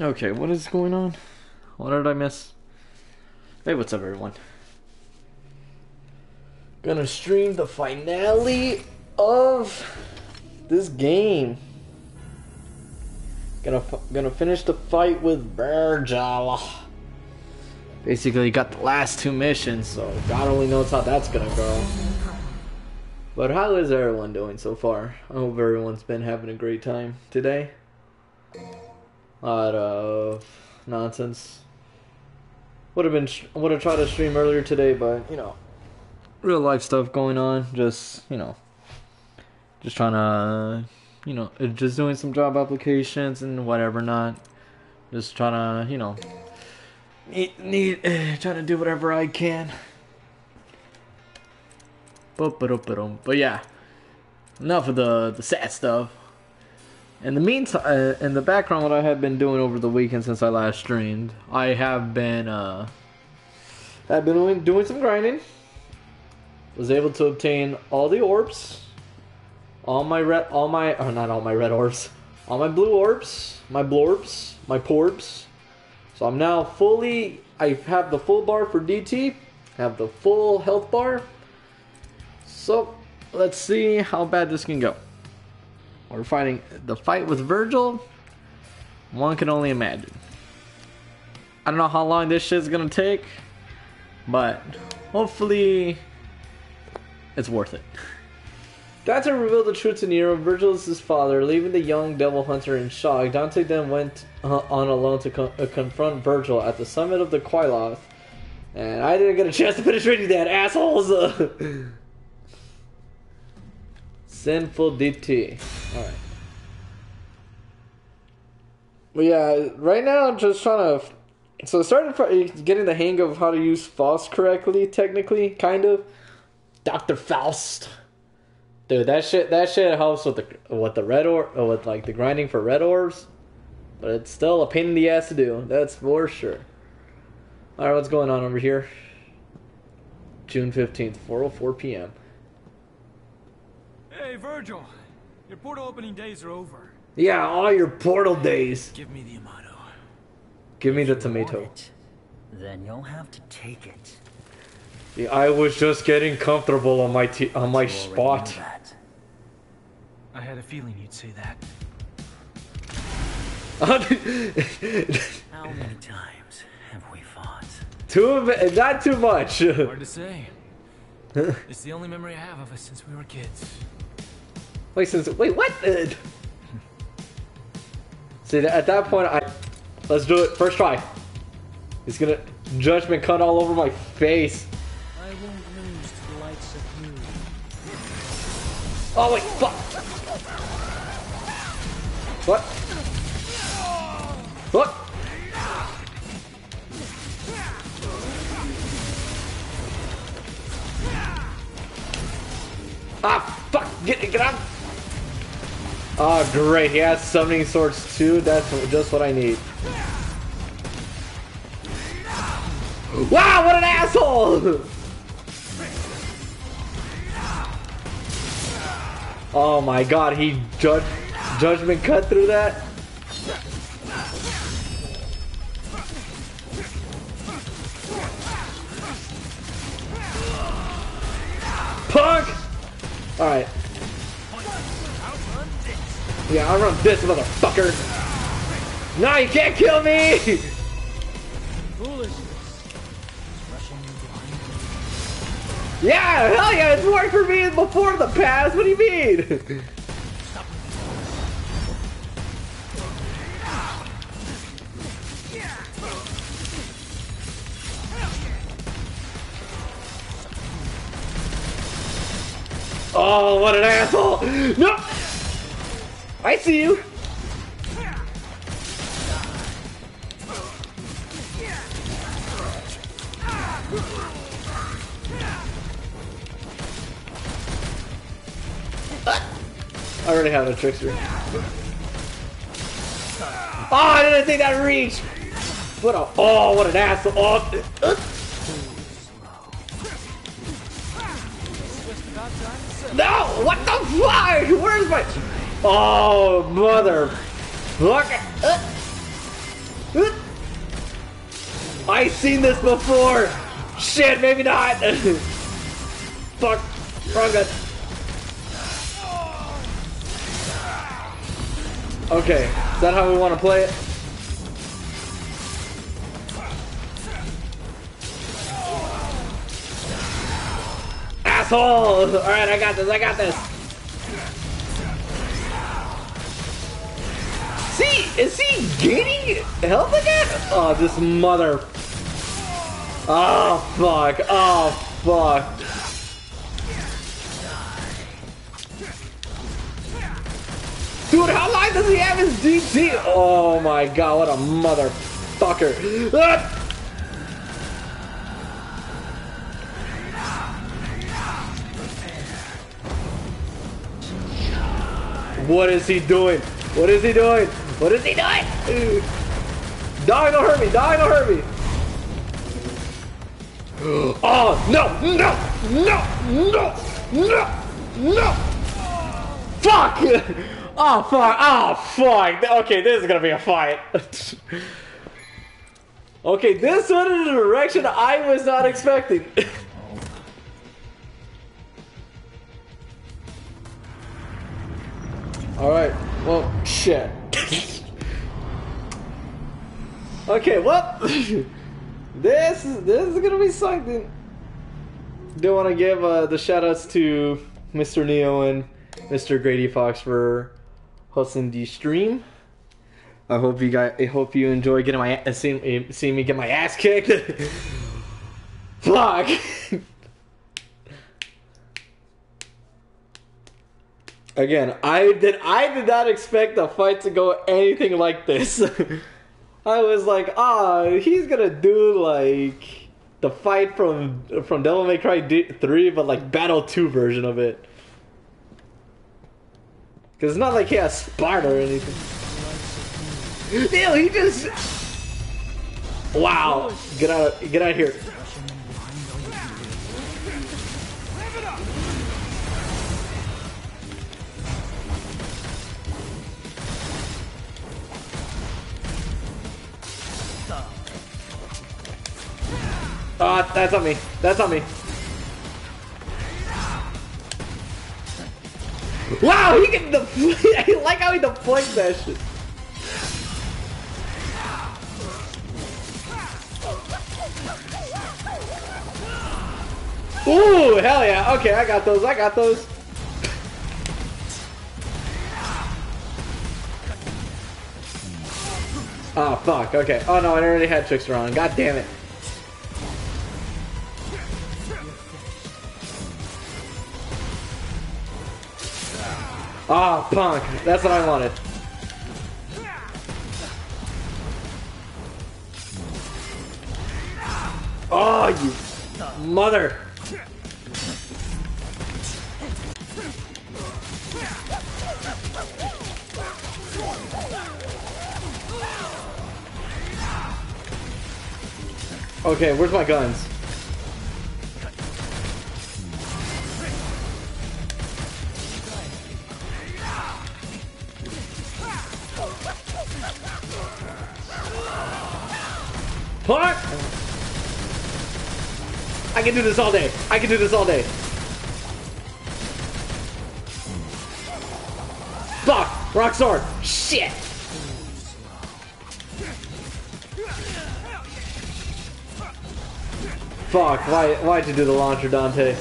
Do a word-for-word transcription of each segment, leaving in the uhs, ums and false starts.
Okay, what is going on? What did I miss? Hey, what's up, everyone? Gonna stream the finale of this game. Gonna gonna finish the fight with Vergil. Basically, got the last two missions, so God only knows how that's gonna go. But how is everyone doing so far? I hope everyone's been having a great time today. A lot of nonsense. Would have been would have tried to stream earlier today, but you know, real life stuff going on. Just you know, just trying to you know, just doing some job applications and whatever not. Just trying to you know, need, need trying to do whatever I can. But but yeah, enough of the the sad stuff. In the meantime, uh, in the background, what I have been doing over the weekend since I last streamed, I have been, uh, I've been doing, doing some grinding. Was able to obtain all the orbs, all my red, all my, or not all my red orbs, all my blue orbs, my blorbs, my porbs. So I'm now fully, I have the full bar for D T, have the full health bar. So let's see how bad this can go. We're fighting the fight with Vergil. One can only imagine. I don't know how long this shit's gonna take, but hopefully it's worth it. Dante revealed the truth to Nero. Vergil is his father, leaving the young devil hunter in shock. Dante then went on alone to co uh, confront Vergil at the summit of the Qliphoth, and I didn't get a chance to finish reading that, assholes. Uh, Sinful D T. Alright. But yeah, right now I'm just trying to... So I started getting the hang of how to use Faust correctly, technically, kind of. Doctor Faust. Dude, that shit that shit helps with the with the red or with like the grinding for red orbs. But it's still a pain in the ass to do, that's for sure. Alright, what's going on over here? June fifteenth, four oh four p m Hey, Vergil, your portal opening days are over. Yeah, all your portal days. Give me the Yamato. Give me the tomato. It, then you'll have to take it. Yeah, I was just getting comfortable on my t on my spot. I had a feeling you'd say that. How many times have we fought? Too, not too much. Hard to say. It's the only memory I have of us since we were kids. Wait, since wait, what? See, at that point, I let's do it first try. He's gonna judgment cut all over my face. I won't lose to the likes of you. Oh wait, fuck! What? What? Ah, fuck! Get get out! Ah, oh, great. He has Summoning Swords too. That's just what I need. Wow, what an asshole! Oh my God, he judge judgment cut through that. Punk! All right. Yeah, I'll run this motherfucker. No, you can't kill me. Yeah, hell yeah, it's worked for me before the past. What do you mean? Oh, what an asshole! No! I see you! I already have a trickster. Oh, I didn't think that reached! What a- Oh, what an asshole! Oh, uh, No! What the fuck? Where's my... Oh, mother... Look at... I've seen this before! Shit, maybe not! Fuck! Wrong gun. Okay, is that how we want to play it? Asshole! Alright, I got this, I got this! See? Is he gaining health again? Oh, this mother... Oh, fuck. Oh, fuck. Dude, how long does he have his D T? Oh my god, what a motherfucker. Ah! What is he doing? What is he doing? What is he doing? Dog, don't hurt me. Dog, don't hurt me. Oh, no, no, no, no, no, no. Fuck! Oh fuck! Oh fuck! Okay, this is gonna be a fight. Okay, this went in a direction I was not expecting. Alright, well, shit. Okay, well, this is, this is gonna be something. Do wanna give uh, the shoutouts to Mister Neo and Mister Grady Fox for hosting the stream. I hope you guys, I hope you enjoy getting my seeing see me get my ass kicked. Fuck. Again, I did I did not expect the fight to go anything like this. I was like, ah, oh, he's gonna do like the fight from from Devil May Cry three, but like Battle two version of it. Cause it's not like he has Sparta or anything. Ew, he just... Wow. Get out of, get out of here. Ah, oh, that's on me. That's on me. Wow, he can deflect. I like how he deflects that shit. Ooh, hell yeah. Okay, I got those. I got those. Oh, fuck. Okay. Oh, no, I already had Trickster on. God damn it. Ah, oh, punk. That's what I wanted. Oh, you mother. Okay, where's my guns? What? I can do this all day. I can do this all day. Fuck! Rock sword! Shit! Fuck, why, why'd you do the launcher, Dante?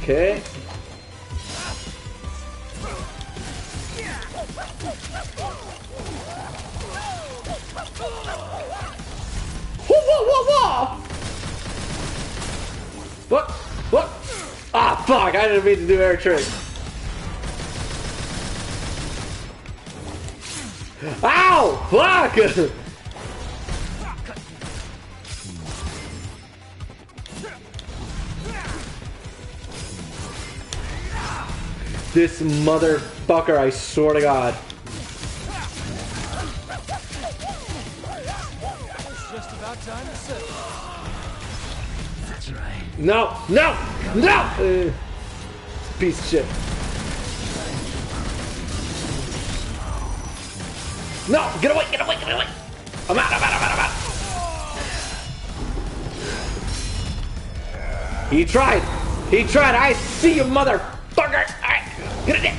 Okay. What? What? Ah, fuck! I didn't mean to do air trick. Ow! Fuck! This motherfucker, I swear to God. It's just about time to sit. No! No! No! Uh, piece of shit. No! Get away! Get away! Get away! I'm out! I'm out! I'm out! I'm out! He tried! He tried! I see you, motherfucker! Alright! Get it in!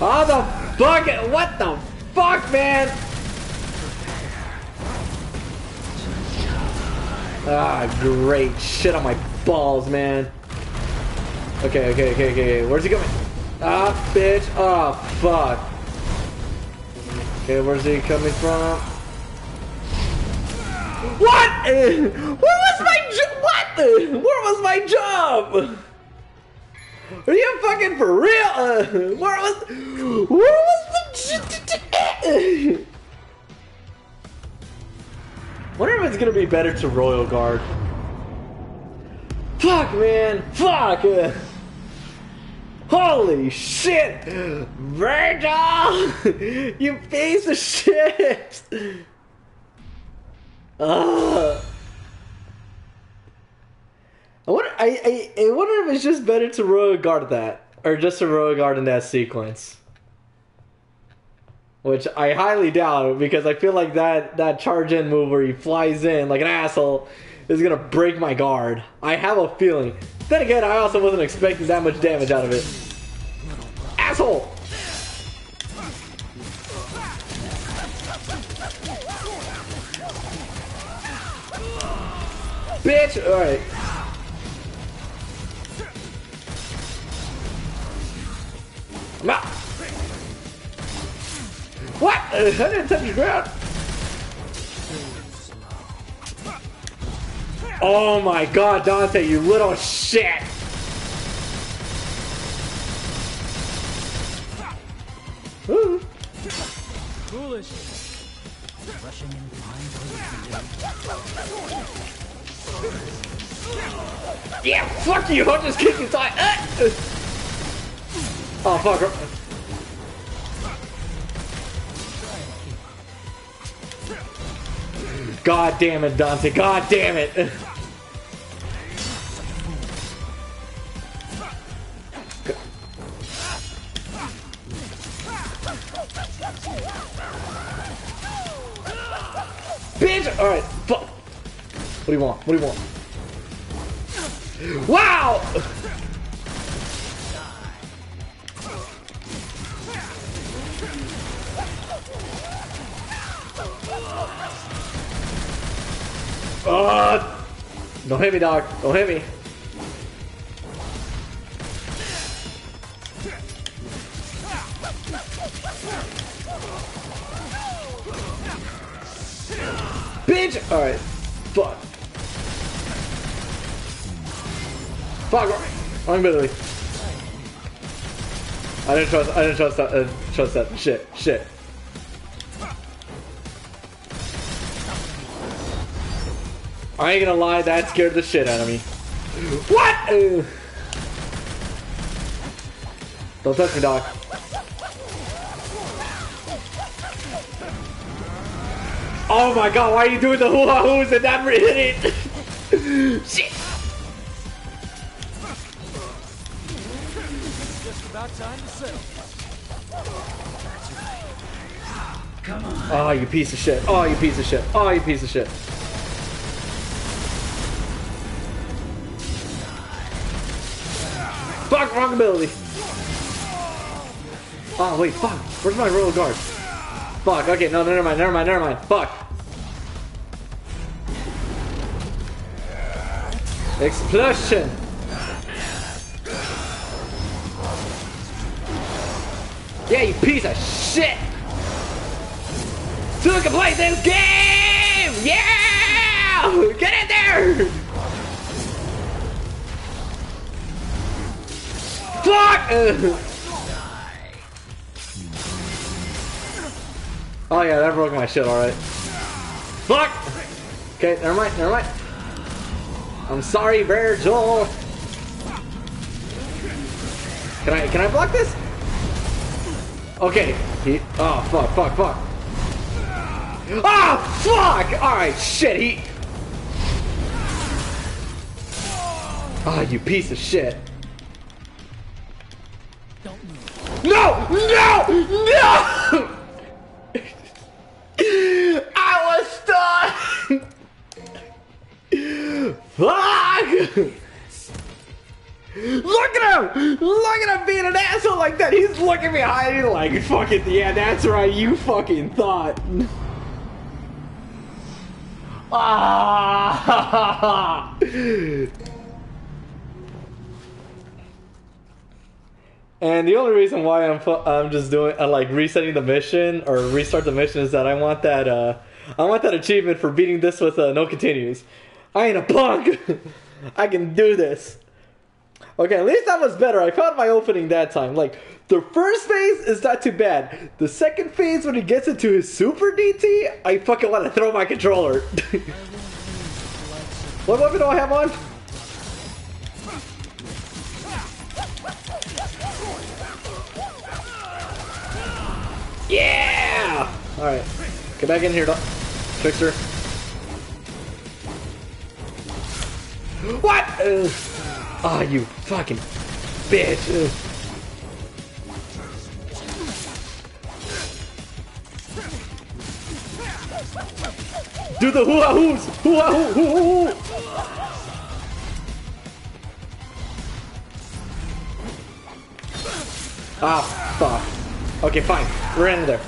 Oh, the bucket! What the fuck, man? Ah, great shit on my balls, man. Okay, okay, okay, okay. Where's he going? Ah, bitch. Oh, fuck. Okay, where's he coming from? What? Where was my job? What? Where was my job? Are you fucking for real? Uh, where was... Where was the... Wonder if it's gonna be better to Royal Guard. Fuck, man. Fuck. Uh, holy shit. Vergil. You piece of shit. Ugh. I wonder, I, I, I wonder if it's just better to Royal Guard that, or just to Royal Guard in that sequence. Which I highly doubt, because I feel like that, that charge-in move where he flies in like an asshole is going to break my guard. I have a feeling. Then again, I also wasn't expecting that much damage out of it. Asshole! Bitch! Alright. I'm out. What? I didn't touch the ground. Oh my god, Dante, you little shit. Ooh. Foolish. Rushing in blind. Yeah, fuck you. I'll just kick inside. Uh. Oh, fuck her. God damn it, Dante. God damn it. Bitch! Alright, fuck. What do you want? What do you want? Wow! Oh, don't hit me, dog. Don't hit me. Bitch! Alright. Fuck. Fuck. I'm literally. I didn't trust. I didn't trust that. I didn't trust that. Shit. Shit. I ain't gonna lie, that scared the shit out of me. What? Ugh. Don't touch me, dog. Oh my god, why are you doing the hoo-ha-hoos and not hitting it? Shit! Just about time to settle. Come on. Oh, you piece of shit. Oh, you piece of shit. Oh, you piece of shit. Fuck, wrong ability. Oh, wait, fuck. Where's my Royal Guard? Fuck, okay, no, never mind, never mind, never mind. Fuck. Explosion. Yeah, you piece of shit. So you can play this game! Yeah! Get in there! Fuck! Oh yeah, that broke my shit, alright. Fuck! Okay, never mind, never mind. I'm sorry, Vergil. Can I, can I block this? Okay. He, oh, fuck, fuck, fuck. Ah, fuck! Alright, shit, he... Ah, oh, you piece of shit. Don't move. No! No! No! I was stunned! Fuck! Look at him! Look at him being an asshole like that! He's looking behind me like, fucking, yeah, that's right, you fucking thought. Ah! And the only reason why I'm I'm just doing uh, like resetting the mission or restart the mission is that I want that uh I want that achievement for beating this with uh, no continues. I ain't a punk. I can do this. Okay, at least that was better. I found my opening that time. Like, the first phase is not too bad. The second phase, when he gets into his super D T, I fucking want to throw my controller. What weapon do I have on? Yeah! Alright, get back in here, Trickster. What? Ugh. Oh, you fucking bitch. Ugh. Do the hoo-ha hoos! Hoo-ha hoo hoo hoo! Ah, fuck. Okay, fine. We're in there.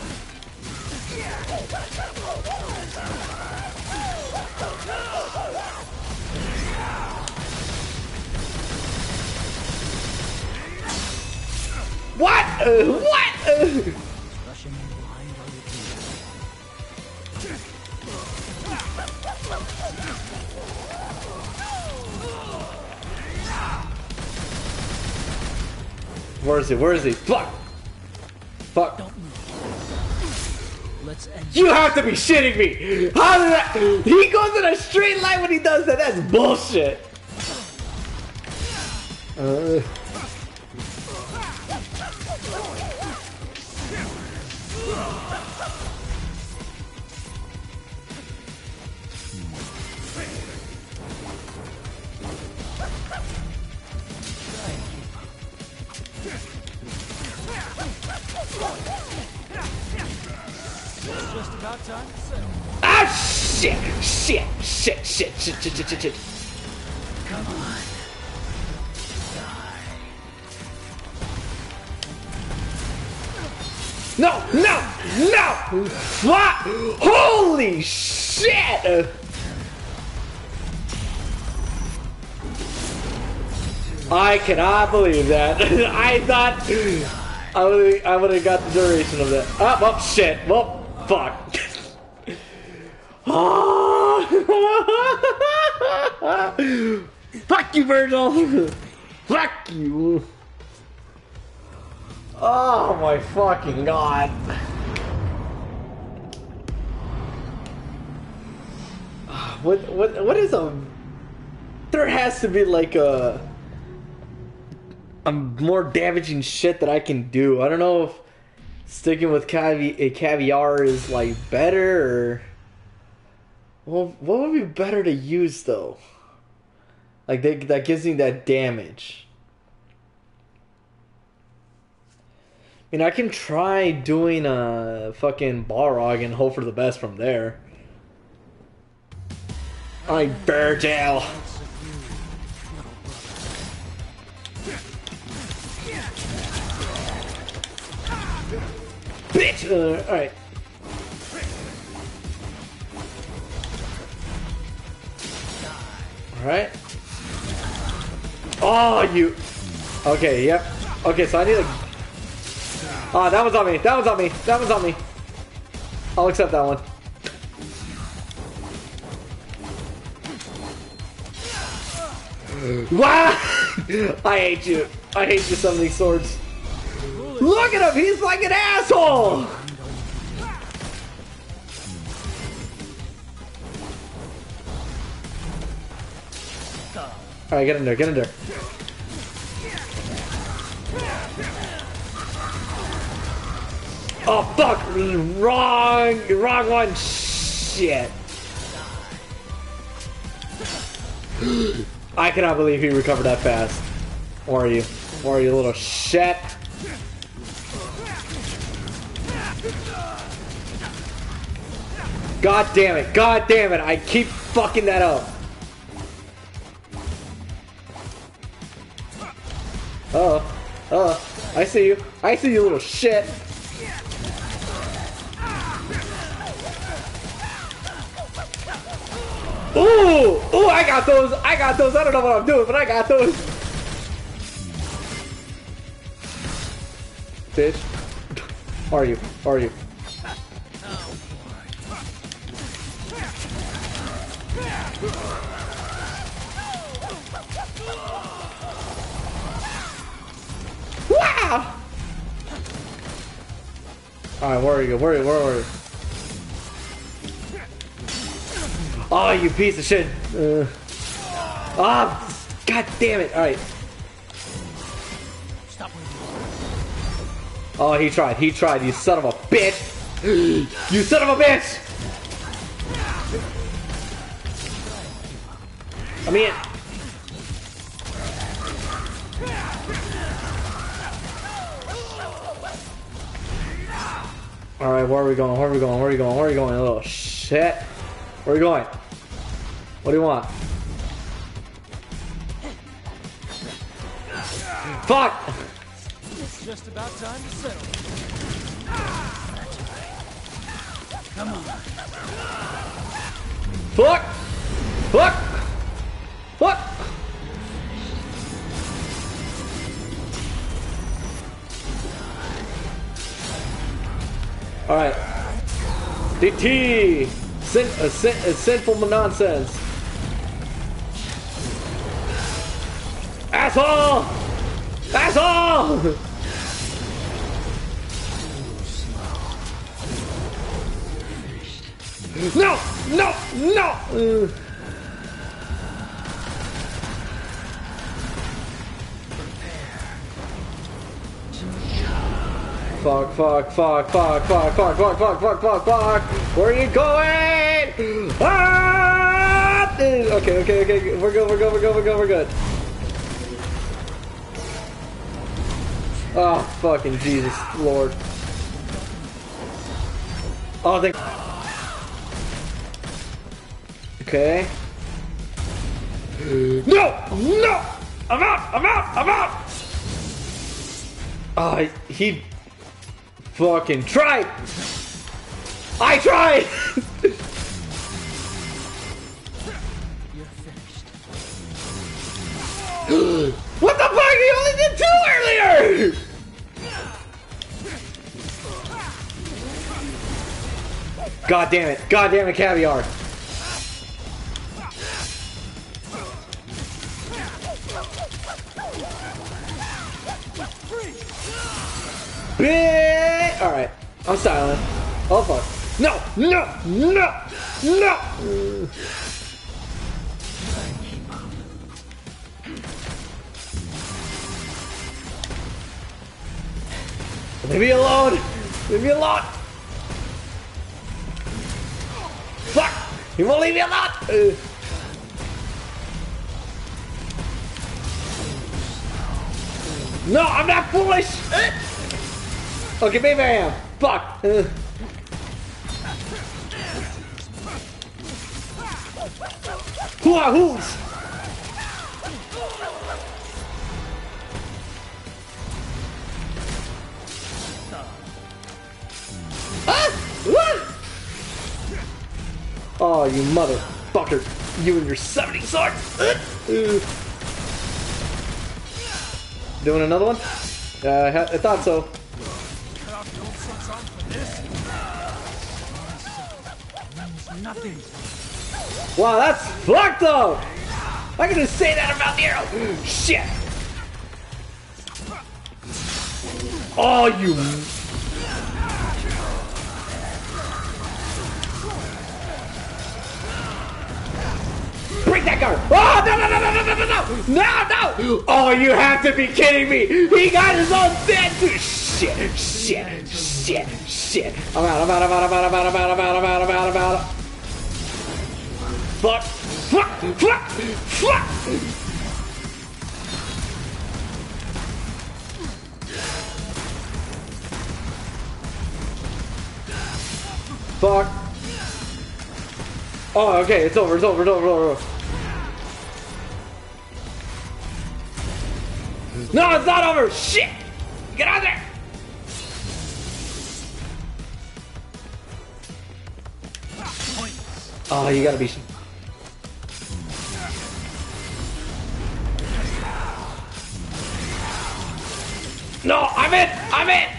What? Uh, what? Uh. Where is he? Where is he? Fuck! Fuck! Don't move. Let's end. You have to be shitting me! How did that? He goes in a straight line when he does that. That's bullshit. Uh. Ah, shit! Shit! Shit! Shit! Shit! Shit! Shit! Shit! Shit! Come on! Die! No! No! No! Fuck! Holy shit! I cannot believe that. I thought I would I would have got the duration of that. Oh, well, shit! Well, fuck. Oh. Fuck you, Vergil! Fuck you! Oh my fucking god! What? What? What is a? There has to be like a, a more damaging shit that I can do. I don't know if sticking with cavi a caviar is like better or. Well, what would be better to use though? Like they, that gives me that damage. I mean, I can try doing a fucking Balrog and hope for the best from there. All right, Vergil. Bitch. Uh, all right. Right? Oh, you. Okay, yep. Okay, so I need a. Ah, oh, that was on me. That was on me. That was on me. I'll accept that one. Wow! I hate you. I hate you, summoning swords. Look at him. He's like an asshole. Alright, get in there, get in there. Oh fuck! Wrong, wrong one. Shit. I cannot believe he recovered that fast. Or you. Or you little shit. God damn it. God damn it. I keep fucking that up. Uh, uh, I see you. I see you, little shit. Ooh, ooh, I got those. I got those. I don't know what I'm doing, but I got those. Bitch. Are you? Are you? Wow! Alright, where are you? Where are you? Where are you? Oh, you piece of shit! Uh, oh, God damn it! All right. Stop. Oh, he tried. He tried. You son of a bitch! You son of a bitch! I mean. All right. Where are we going? Where are we going? Where are we going? Where are we going? A little shit. Where are we going? What do you want? Fuck! It's just about time to settle. Come on. Fuck! Fuck! Fuck! Alright. D T! Sin, uh, sin, uh, sinful nonsense. Asshole! Asshole! No! No! No! Fuck, fuck, fuck, fuck, fuck, fuck, fuck, fuck, fuck, fuck, fuck. Where are you going? Ah! Okay, okay, okay. We're good, we're good, we're good, we're good, we're good. Oh, fucking Jesus, Lord. Oh, thank. Okay. No! No! I'm out! I'm out! I'm out! Oh, he... Fucking tried! I tried! You're finished. What the fuck? You only did two earlier! God damn it. God damn it, Caviar. Bitch! Alright, I'm silent. Oh fuck. No! No! No! No! Leave me alone! Leave me alone! Fuck! You won't leave me alone! Uh. No, I'm not foolish! Uh. Okay, maybe I am. Fuck. Uh. Who are who's? Ah! Ah! Oh, you motherfucker! You and your seventy swords. Uh. Uh. Doing another one? Uh, I, ha I thought so. Nothing. Wow, that's fucked up! I can just say that about Nero! Shit! Oh, you... Break that guard! Oh, no, no, no, no, no, no, no, no! No, no! Oh, you have to be kidding me! He got his own sandwich! Shit, shit, shit, shit! I'm out, I'm out, I'm out, I'm out, I'm out, I'm out, I'm out, I'm out, I'm out, I'm out, I'm out. Fuck. Fuck. Oh, okay, it's over, it's over, it's over, it's over. No, it's not over! Shit! Get out of there! Oh, you gotta be... No, I'm in! I'm in!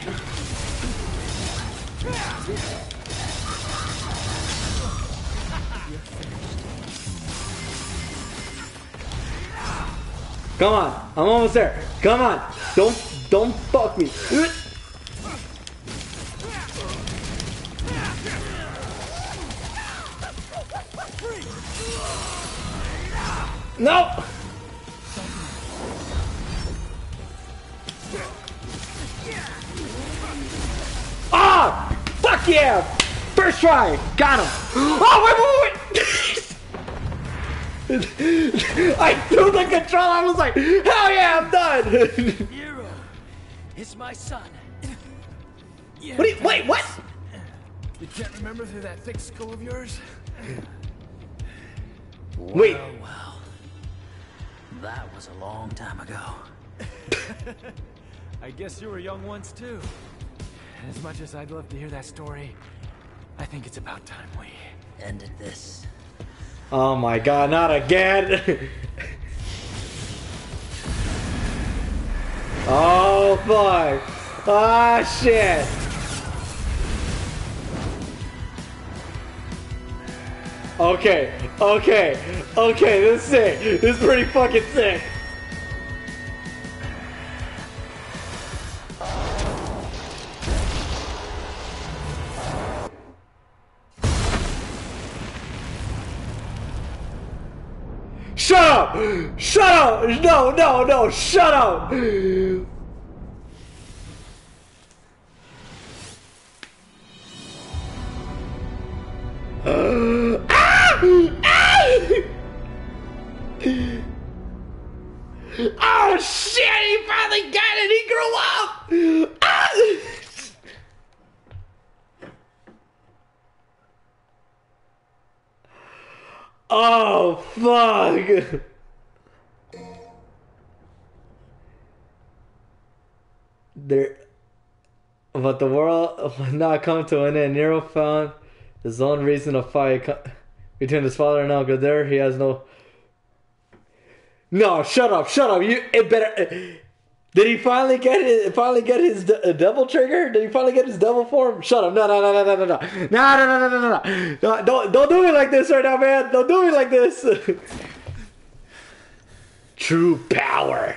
Come on, I'm almost there. Come on, don't, don't fuck me. No. Ah! Oh, fuck yeah! First try, got him. Oh wait, wait, wait! I threw the control. I was like, hell yeah, I'm done. Nero, it's my son. Yeah, what? Do you, wait, what? You can't remember through that thick skull of yours? Well, wait. Well, that was a long time ago. I guess you were young once too. And as much as I'd love to hear that story, I think it's about time we ended this. Oh my god, not again! Oh fuck! Ah shit! Okay, okay, okay, this is sick. This is pretty fucking sick. Shut up! Shut up! No, no, no, shut up! Ah! Ah! Oh shit, he finally got it! He grew up! Ah! Oh, fuck! There, but the world would not come to an end. Nero found his own reason to fight between his father and uncle. There, he has no. No, shut up, shut up! You, it better. Did he finally get his, finally get his de devil trigger? Did he finally get his devil form? Shut up. No, no, no, no, no, no, no, no, no, no, no, no, no. Don't, don't do me like this right now, man. Don't do me like this. True power.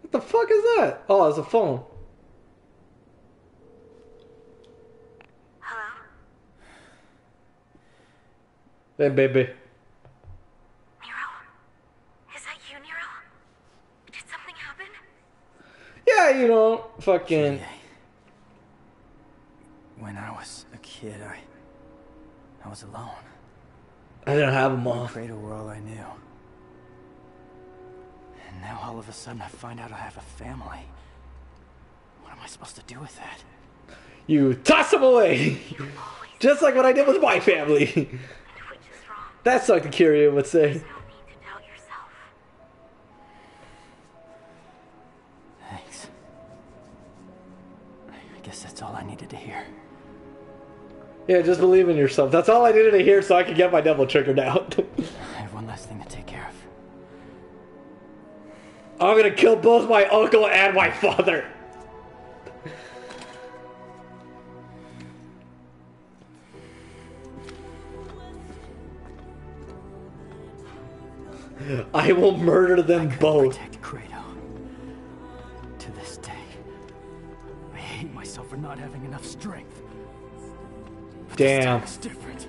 What the fuck is that? Oh, it's a phone. Hello? Hey, baby. Yeah, you know, fucking... When I was a kid, I... I was alone. I didn't have a mom. Cradle were all I knew. And now all of a sudden I find out I have a family. What am I supposed to do with that? You toss them away! Just like what I did with my family! Which is wrong. That's like the Kiryu would say. Guess that's all I needed to hear. Yeah, just believe in yourself. That's all I needed to hear so I could get my devil triggered out. I have one last thing to take care of. I'm gonna kill both my uncle and my father. I will murder them I both. For not having enough strength. But damn. It's different.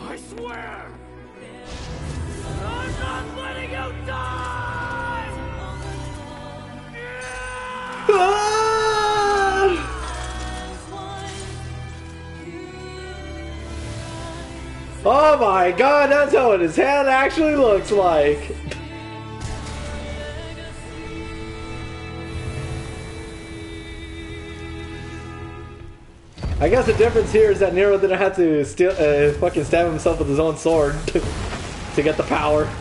I swear. I'm not letting you die. Ah! Oh my god, that's how his head actually looks like! I guess the difference here is that Nero didn't have to steal, uh, fucking stab himself with his own sword to get the power.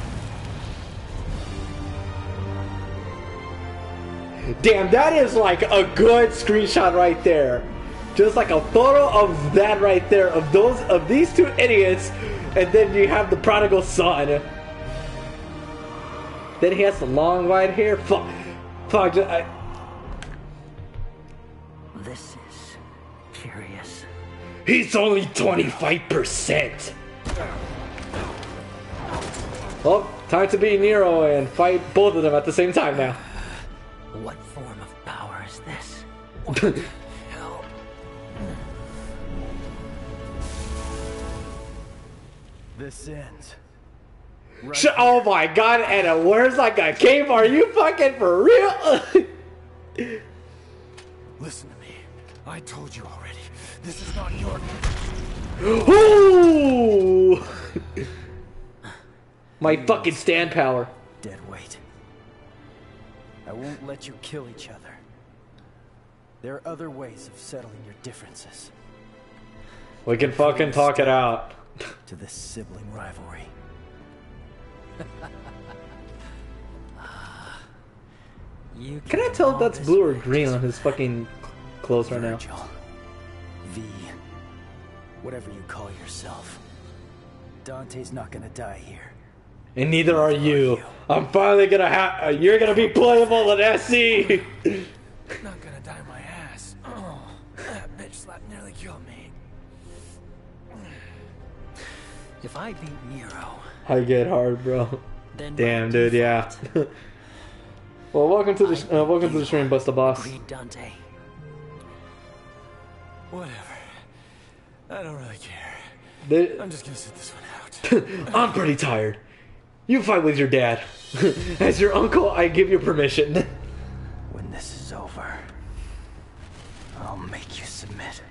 Damn, that is like a good screenshot right there. Just like a photo of that right there, of those, of these two idiots, and then you have the prodigal son. Then he has the long white hair. Fuck, fuck. Just, I... This is curious. He's only twenty-five percent. Well, time to be Nero and fight both of them at the same time now. What form of power is this? This ends. Right Sh here. Oh my god, and it wears like a cape. Are you fucking for real? Listen to me. I told you already. This is not your. Ooh! My fucking stand power. Dead weight. I won't let you kill each other. There are other ways of settling your differences. We can fucking talk it out. To this sibling rivalry. You can, can I tell if that's blue or green on his fucking clothes right now? V, whatever you call yourself, Dante's not gonna die here. And neither are you. Are you. I'm finally gonna have. Uh, you're gonna be playable at S C. Not gonna die my ass. Oh, that bitch slap nearly killed me. If I beat Nero, I get hard, bro. Then damn, dude, yeah. Well, welcome to the uh, welcome to the stream, Busta Boss. Dante. Whatever. I don't really care. They, I'm just gonna sit this one out. I'm pretty tired. You fight with your dad. As your uncle, I give you permission. When this is over, I'll make you submit.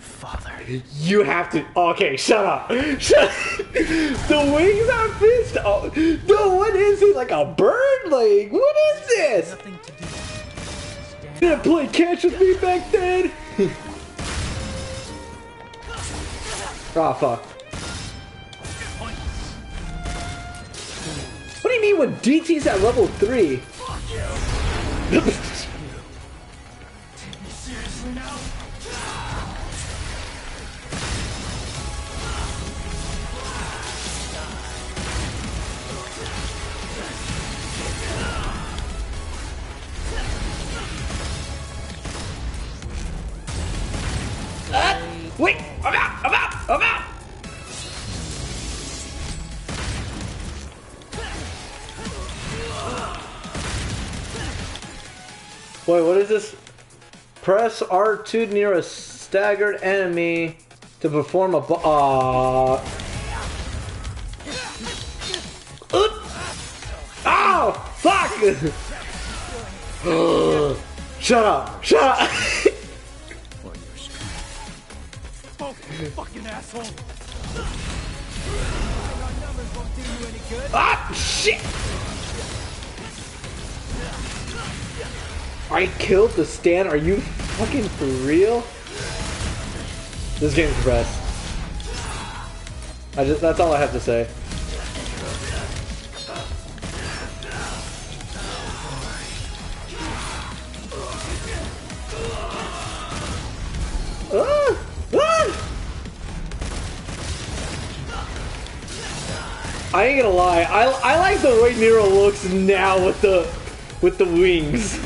Father. You have to. Okay, shut up. Shut. The wings are fist. Oh, no, what is he? Like a bird? Like, what is this? Nothing to do. You didn't play catch with me back then. Ah, fuck. What do you mean when D T's at level three? Fuck you. Take me seriously now. Uh, wait! I'm out! I'm out! I'm out! Wait, what is this? Press R two near a staggered enemy to perform a bo- uh... Oh! Fuck! Shut up! Shut up! Fucking asshole. Ah, shit! I killed the stand. Are you fucking for real? This game's best. I just, that's all I have to say. Ah! I ain't gonna lie, I, I like the way Nero looks now with the with the wings.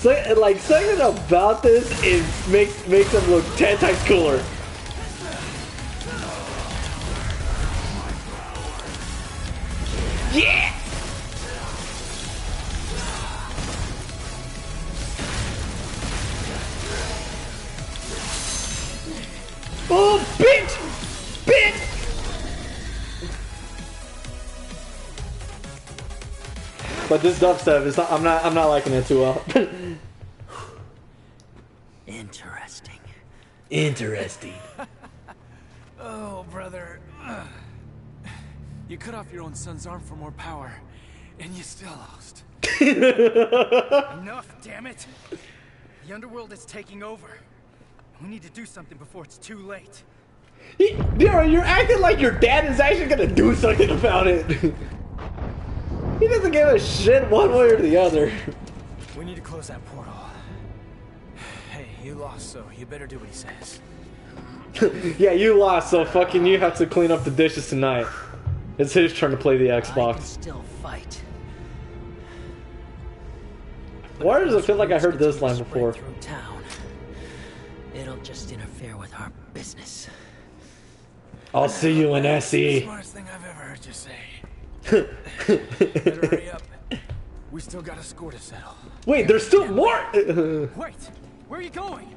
So, like something about this is makes makes him look ten times cooler. Yeah! Oh, bitch! Bitch! But this dubstep is not, I'm not I'm not liking it too well. Interesting. Interesting. Oh, brother. You cut off your own son's arm for more power, and you still lost. Enough, damn it! The underworld is taking over. We need to do something before it's too late. Nero, you're acting like your dad is actually gonna do something about it. He doesn't give a shit one way or the other. We need to close that portal. Hey, you lost, so you better do what he says. Yeah, you lost, so fucking you have to clean up the dishes tonight. It's his turn to play the Xbox. I can still fight. Why does it feel like I heard this line before? Town. It'll just interfere with our business. I'll see you in S E. Smartest thing I've ever heard you say. Better hurry up. We still got a score to settle. Wait, there's still more. Wait, where are you going?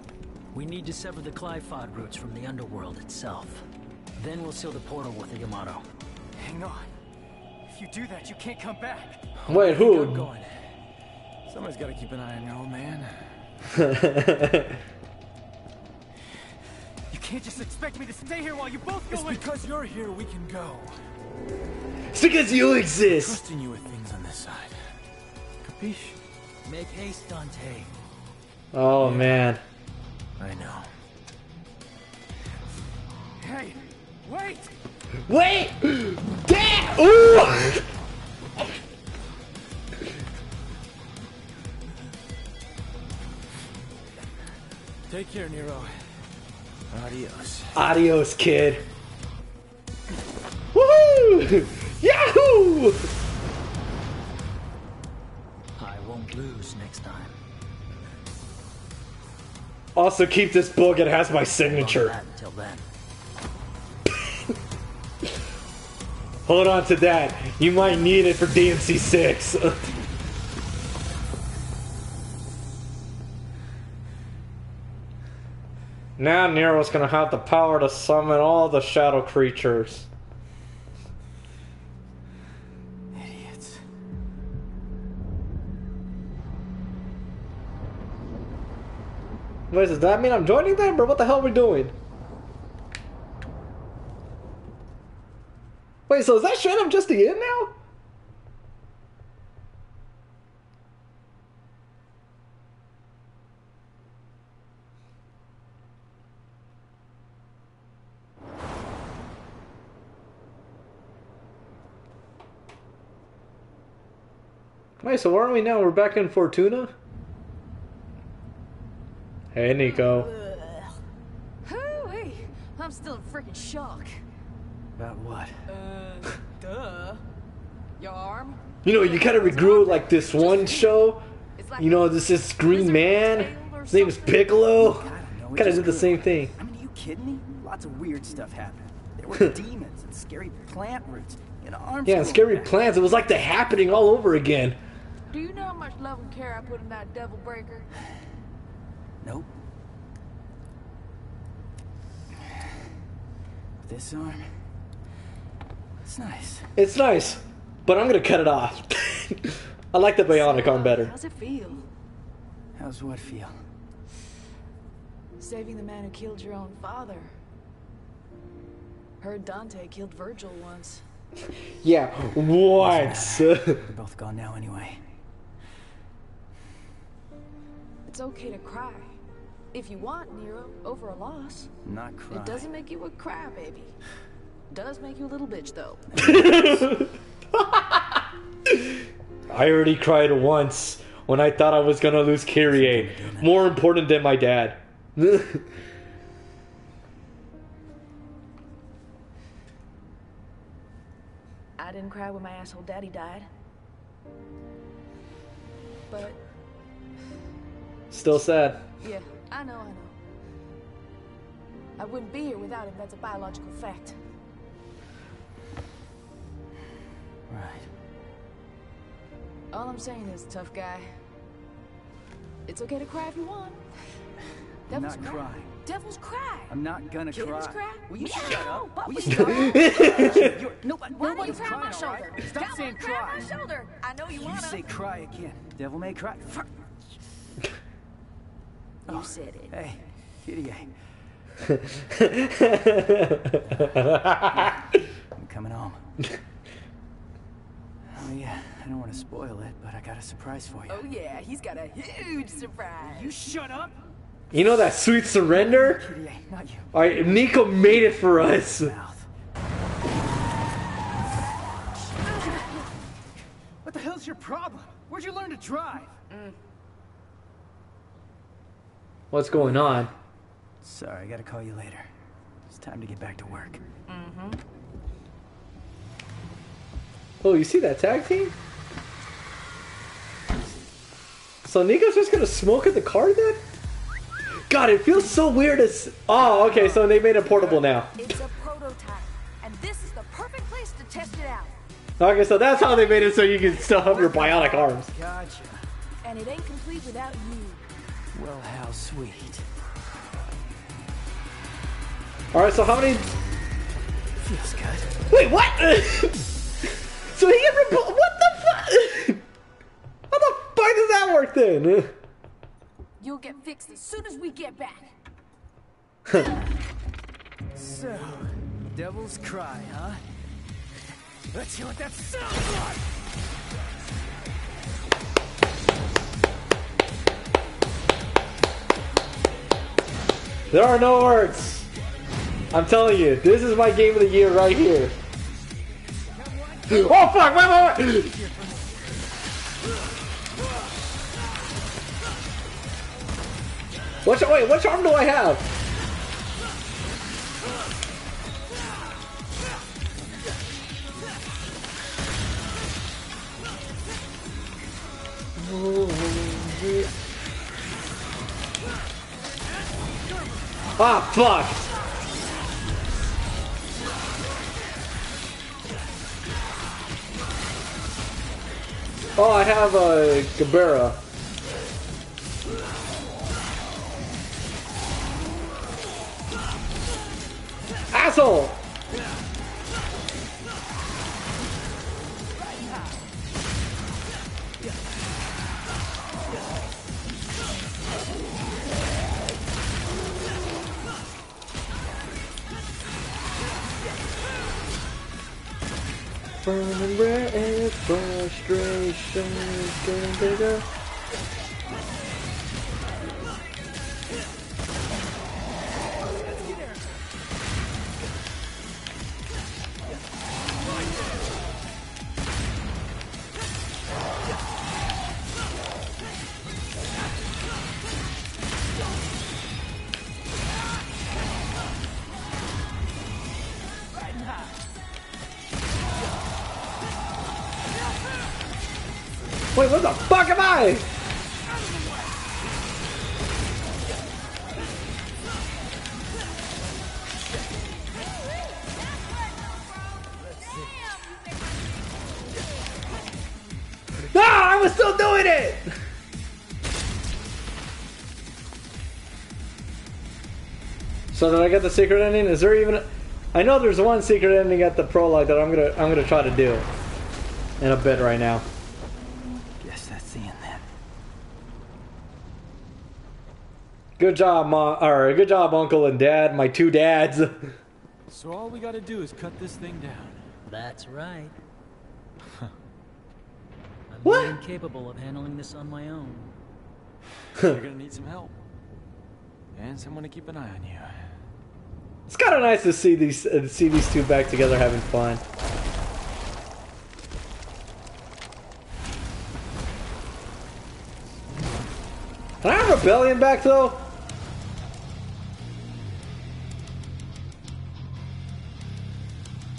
We need to sever the Qliphoth roots from the underworld itself. Then we'll seal the portal with the Yamato. Hang on. If you do that, you can't come back. Wait, who? Going. Somebody's got to keep an eye on your old man. You can't just expect me to stay here while you both go. It's in. Because you're here, we can go. It's because you exist. I'm trusting you with things on this side. Capiche? Make haste, Dante. Oh yeah. Man. I know. Hey, wait! Wait! Damn! Ooh! Take care, Nero. Adios. Adios, kid. Woohoo! Yahoo! I won't lose next time. Also keep this book, it has my signature. Until then. Hold on to that. You might need it for D M C six. Now Nero's gonna have the power to summon all the shadow creatures. Idiots. Wait, does that mean I'm joining them, or what the hell are we doing? Wait, so is that straight up just the end now? Wait, so where are we now? We're back in Fortuna? Hey, Nico. Hooey! I'm still in freaking shock. About what? Uh, duh. Your arm? You know, you kind of regrew like this one show. You know, this is Green Man. His name is Piccolo. Kind of did the same thing. I mean, are you kidding me? Lots of weird stuff happened. There were demons and scary plant roots. And arms yeah, and scary plants. It was like the Happening all over again. Do you know how much love and care I put in that Devil Breaker? Nope. This arm... It's nice. It's nice, but I'm gonna cut it off. I like the bionic arm better. How's it feel? How's what feel? Saving the man who killed your own father. Heard Dante killed Vergil once. Yeah, once. They're both gone now anyway. It's okay to cry. If you want, Nero, over a loss. Not cry. It doesn't make you a crybaby. Does make you a little bitch though. I already cried once when I thought I was gonna lose Kyrie. More important than my dad. I didn't cry when my asshole daddy died. But still sad. Yeah, I know, I know. I wouldn't be here without him, that's a biological fact. Right. All I'm saying is, tough guy, it's okay to cry if you want. Devil's not cry. Devil's cry. I'm not gonna cry. Devil's cry. Will you shut up? Will you shut up? Nobody. Why do you cry on my shoulder? Stop saying cry. Cry on my shoulder. I know you wanna. You say cry again. Devil may cry. Fuck. You said it. Hey, kitty. I'm coming home. I don't want to spoil it, but I got a surprise for you. Oh yeah, he's got a huge surprise. You shut up. You know that sweet surrender? Kiryu, not you. All right, Nico made it for us. What the hell's your problem? Where'd you learn to drive? Mm. What's going on? Sorry, I gotta call you later. It's time to get back to work. Mm-hmm. Oh, you see that tag team? So Nico's just gonna smoke at the car then? God, it feels so weird as... Oh, okay, so they made it portable now. It's a prototype, and this is the perfect place to test it out. Okay, so that's how they made it so you can still have your bionic arms. Gotcha. And it ain't complete without you. Well, how sweet. Alright, so how many... Feels good. Wait, what? So he can repl- what the fuck? How the fuck does that work then? You'll get fixed as soon as we get back. So, devil's cry, huh? Let's hear what that sounds like. There are no words. I'm telling you, this is my game of the year right here. Oh fuck, wait, wait, wait. What's, wait, which arm do I have? Ah, fuck. Oh, I have a Gabera. Asshole! Burning red and frustration is getting bigger. Wait, what the fuck am I? No, I was still doing it! So did I get the secret ending? Is there even a... I know there's one secret ending at the prologue that I'm gonna I'm gonna try to do in a bit right now. Good job, Mom, or good job, Uncle and Dad, my two dads. So all we gotta do is cut this thing down. That's right. I'm what? Incapable of handling this on my own. You're gonna need some help. And someone to keep an eye on you. It's kinda nice to see these, uh, see these two back together having fun. Can I have Rebellion back, though?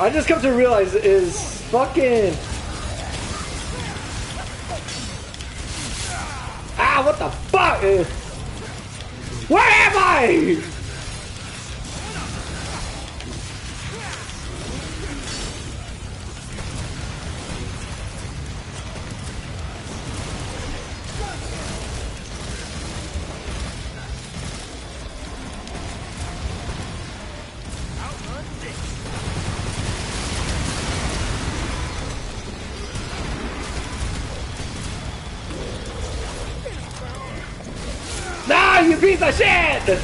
I just come to realize is fucking... Ah, what the fuck? Where am I? on, you piece of shit!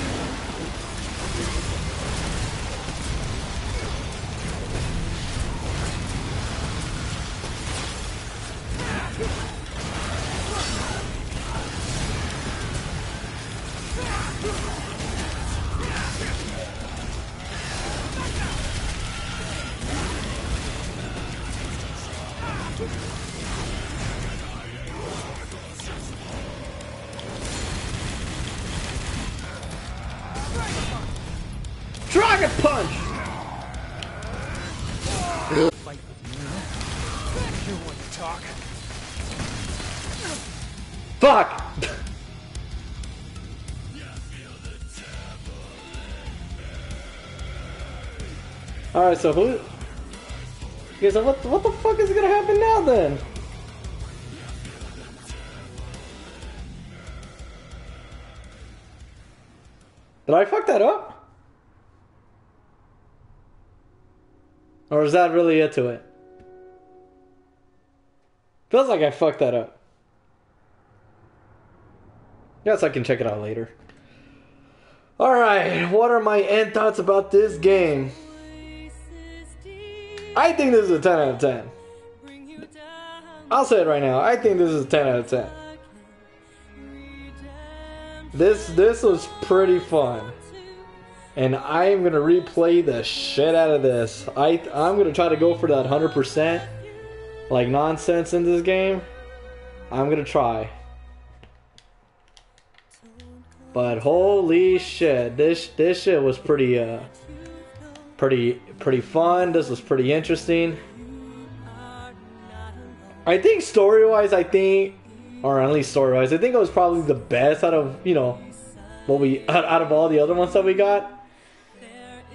Alright, so who... Okay, so what, what the fuck is gonna happen now, then? Did I fuck that up? Or is that really it to it? Feels like I fucked that up. Guess I can check it out later. Alright, what are my end thoughts about this game? I think this is a ten out of ten. I'll say it right now. I think this is a ten out of ten. This this was pretty fun. And I'm going to replay the shit out of this. I, I'm going to try to go for that one hundred percent like nonsense in this game. I'm going to try. But holy shit. This this shit was pretty... Uh, Pretty, pretty fun. This was pretty interesting. I think story-wise, I think, or at least story-wise, I think it was probably the best out of, you know, what we out, out of all the other ones that we got.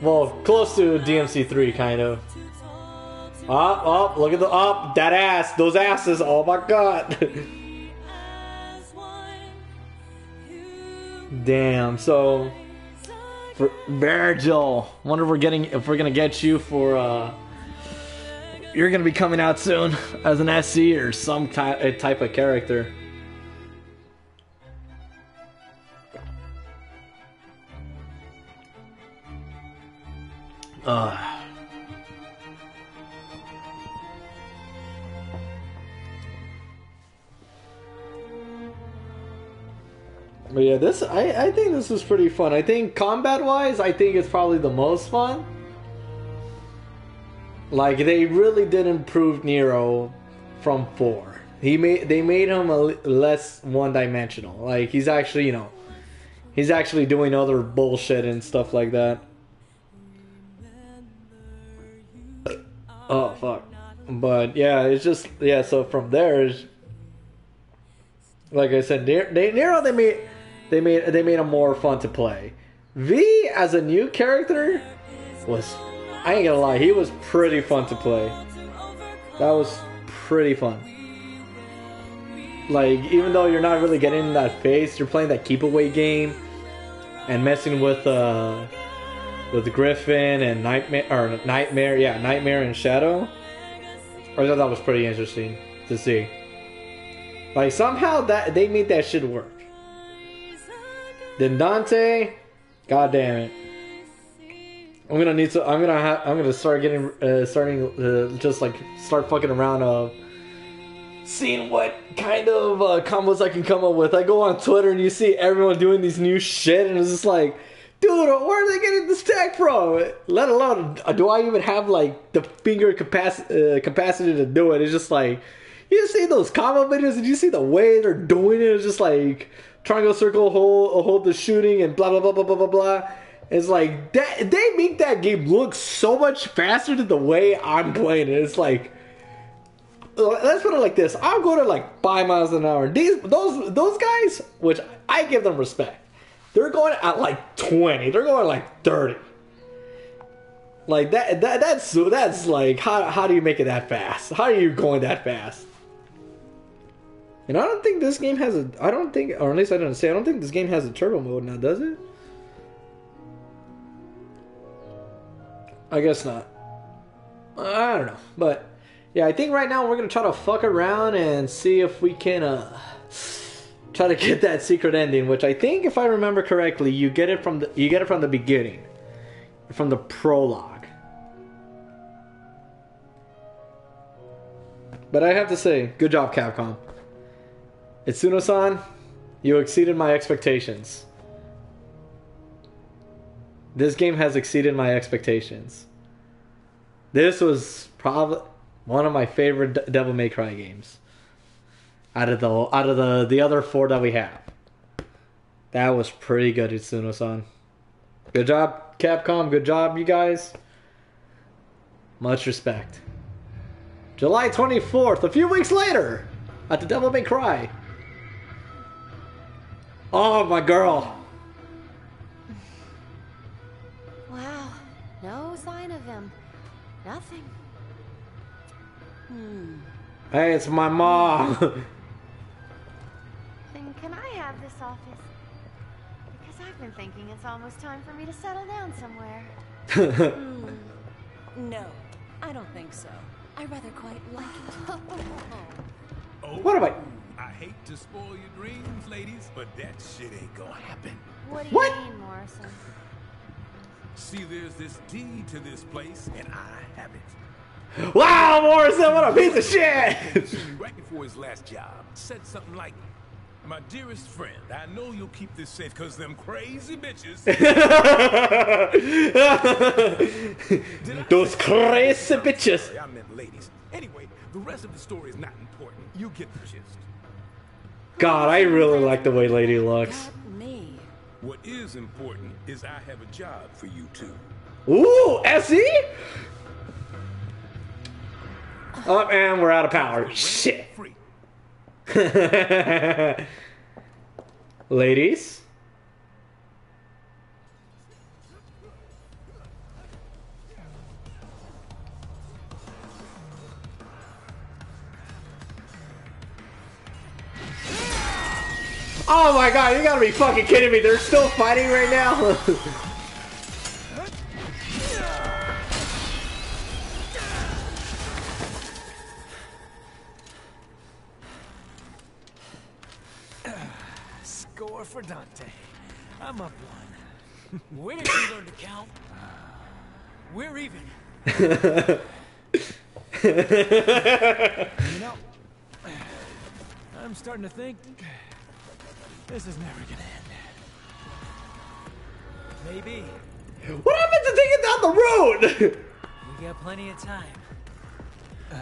Well, close to D M C three, kind of. Up, up, look at the up, that ass, those asses. Oh my god. Damn. So. For Vergil, wonder if we're getting if we're gonna get you for uh, you're gonna be coming out soon as an S C or some type type of character. Uh. But yeah, this I, I think this was pretty fun. I think combat wise, I think it's probably the most fun. Like they really did improve Nero from four. He made they made him a less one dimensional. Like he's actually you know, he's actually doing other bullshit and stuff like that. Oh fuck! But yeah, it's just yeah. So from there, it's, like I said, Nero they made. They made they made him more fun to play. V as a new character was, I ain't gonna lie, he was pretty fun to play. That was pretty fun. Like even though you're not really getting in that phase, you're playing that keep away game and messing with uh with Griffin and Nightmare or Nightmare, yeah, Nightmare and Shadow. I thought that was pretty interesting to see. Like somehow that they made that shit work. Then Dante, god damn it! I'm gonna need to. I'm gonna. Ha, I'm gonna start getting, uh, starting, uh, just like start fucking around of uh, seeing what kind of uh, combos I can come up with. I go on Twitter and you see everyone doing these new shit, and it's just like, dude, where are they getting this tech from? Let alone, do I even have like the finger capacity uh, capacity to do it? It's just like, you see those combo videos and you see the way they're doing it. It's just like. Triangle, circle, hold, hold the shooting, and blah blah blah blah blah blah blah. It's like that they make that game look so much faster than the way I'm playing it. It's like, let's put it like this: I'm going at like five miles an hour. These those those guys, which I give them respect, they're going at like twenty. They're going at like thirty. Like that that that's that's like how how do you make it that fast? How are you going that fast? And I don't think this game has a... I don't think... Or at least I didn't say... I don't think this game has a turbo mode now, does it? I guess not. I don't know. But... yeah, I think right now we're going to try to fuck around and see if we can... Uh, try to get that secret ending, which I think, if I remember correctly, you get it from the you get it from the beginning, from the prologue. But I have to say, good job, Capcom. Itsuno-san, you exceeded my expectations. This game has exceeded my expectations. This was probably one of my favorite Devil May Cry games. Out of the out of the the other four that we have, that was pretty good, Itsuno-san. Good job, Capcom. Good job, you guys. Much respect. July twenty-fourth, a few weeks later, at the Devil May Cry. Oh, my girl. Wow, no sign of him. Nothing. Hmm. Hey, it's my mom. Can I have this office? Because I've been thinking it's almost time for me to settle down somewhere. mm. No, I don't think so. I rather quite like it. Oh, what am I? I hate to spoil your dreams, ladies, but that shit ain't gonna happen. What do you what? mean, Morrison? See, there's this deed to this place, and I have it. Wow, Morrison, what a piece of shit! Right before his last job, said something like, "My dearest friend, I know you'll keep this safe because them crazy bitches." Those crazy bitches. Sorry, I meant ladies. Anyway, the rest of the story is not important. You get the gist. God, I really like the way Lady looks. Me. What is important is I have a job for you two. Ooh, S E? Oh, and we're out of power. Shit. Ladies, oh my god, you gotta be fucking kidding me. They're still fighting right now. For Dante, I'm up one. Where did you learn to count? We're even. You know, I'm starting to think this is never gonna end. Maybe. What happened to taking down the road? We got plenty of time. Uh.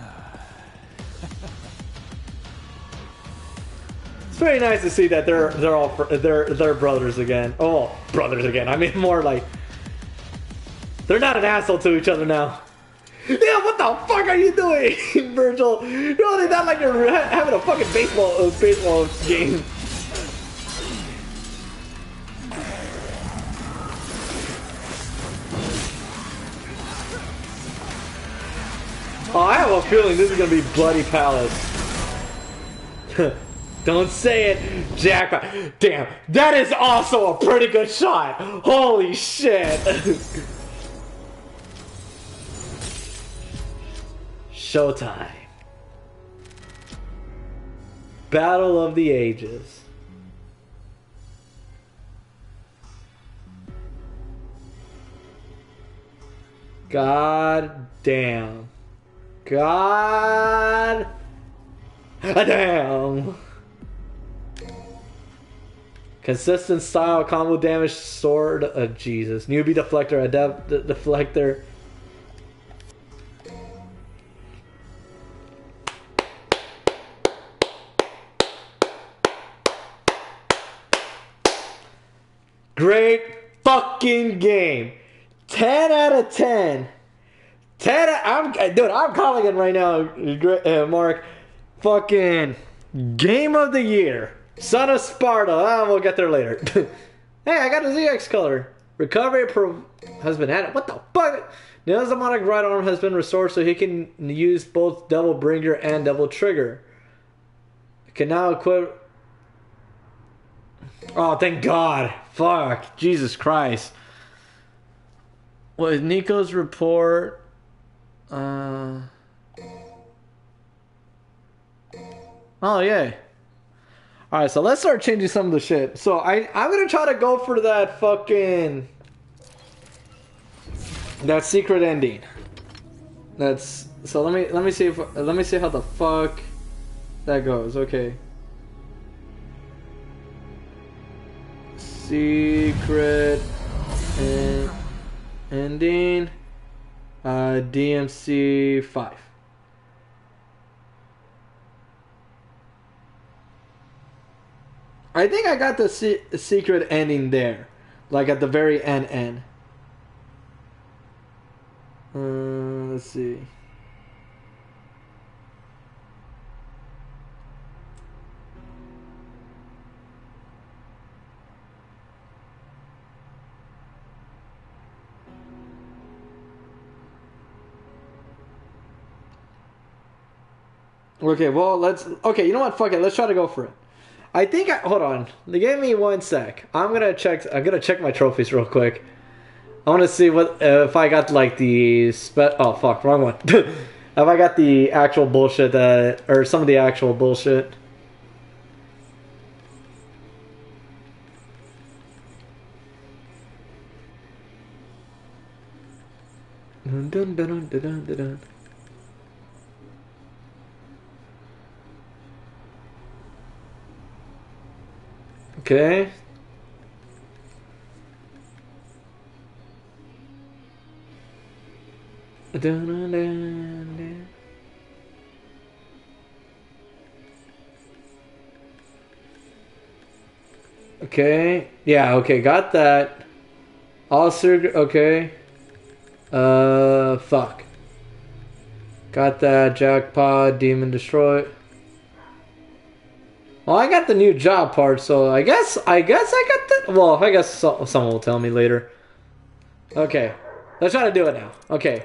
It's very nice to see that they're they're all they're they're brothers again. Oh, brothers again. I mean, more like they're not an asshole to each other now. Yeah, what the fuck are you doing, Vergil? No, they're not like they're having a fucking baseball uh, baseball game. Oh, I have a feeling this is gonna be bloody palace. Don't say it, Jack. Damn, that is also a pretty good shot. Holy shit. Showtime. Battle of the Ages. God damn. God damn. Consistent style, combo damage, sword of Jesus. Newbie deflector, adept deflector. Great fucking game. ten out of ten. ten out, I'm, dude, I'm calling it right now, uh, Mark. Fucking game of the year. Son of Sparta. Ah, we'll get there later. Hey, I got a Z X color. Recovery pro has been added. What the fuck? Neo's demonic right arm has been restored so he can use both Devil Bringer and Devil Trigger. Can now equip... Oh, thank God. Fuck. Jesus Christ. Well, Nico's report... Uh... Oh, yeah. All right, so let's start changing some of the shit. So I, I'm going to try to go for that fucking... that secret ending. That's... So let me, let me see if, let me see how the fuck that goes. Okay. Secret en ending. Uh, D M C five. I think I got the se secret ending there. Like at the very end end. Uh, let's see. Okay, well, let's... Okay, you know what? Fuck it. Let's try to go for it. I think I... Hold on. Give me one sec. I'm gonna check... I'm gonna check my trophies real quick. I want to see what... Uh, if I got, like, the... Spe oh, fuck. Wrong one. If I got the actual bullshit that... Or some of the actual bullshit. Dun dun dun dun dun dun dun dun. Okay. Okay. Yeah, okay, got that. Also, okay. Uh, fuck. Got that. Jackpot, Demon Destroy. Well, I got the new job part, so I guess, I guess I got the... Well, I guess so, someone will tell me later. Okay. Let's try to do it now. Okay.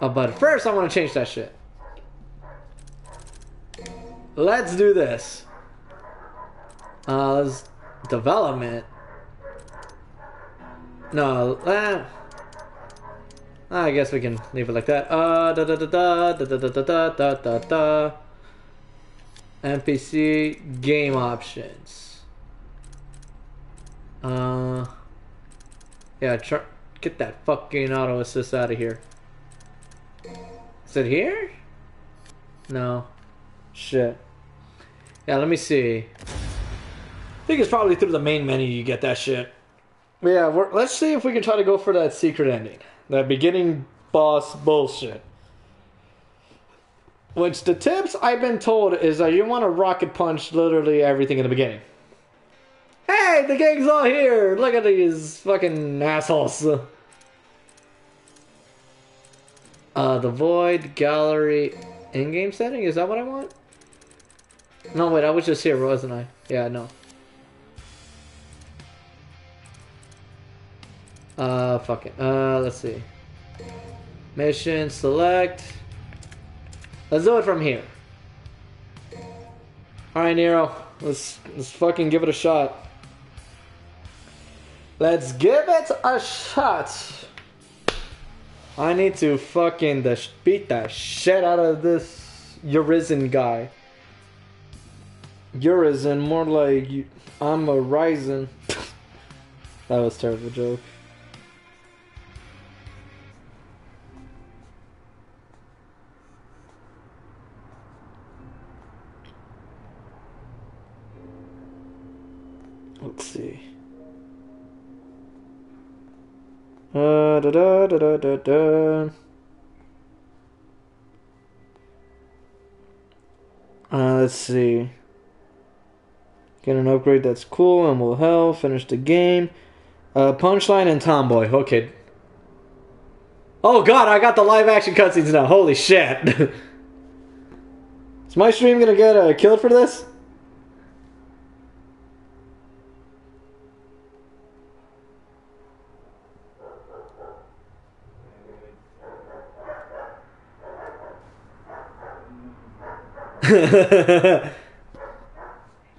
Uh, but first, I want to change that shit. Let's do this. Uh, let's... Development. No, uh, I guess we can leave it like that. Uh, da da da da da da da da da da da. N P C game options. Uh, yeah, char get that fucking auto assist out of here. Is it here? No. Shit. Yeah, let me see. I think it's probably through the main menu you get that shit. But yeah, we're, let's see if we can try to go for that secret ending, that beginning boss bullshit. Which the tips I've been told is that you want to rocket punch literally everything in the beginning. Hey, the gang's all here! Look at these fucking assholes. Uh, the void gallery in-game setting? Is that what I want? No, wait, I was just here, wasn't I? Yeah, no. Uh, fuck it. Uh, let's see. Mission, select... Let's do it from here. Alright, Nero. Let's, let's fucking give it a shot. Let's give it a shot. I need to fucking beat the shit out of this Urizen guy. Urizen, more like I'm a Ryzen. That was a terrible joke. Let's see. Uh, da, da, da, da, da, da. Uh, let's see. Get an upgrade that's cool and will help. Finish the game. Uh, Punchline and Tomboy. Okay. Oh god, I got the live action cutscenes now. Holy shit. Is my stream gonna get uh, killed for this?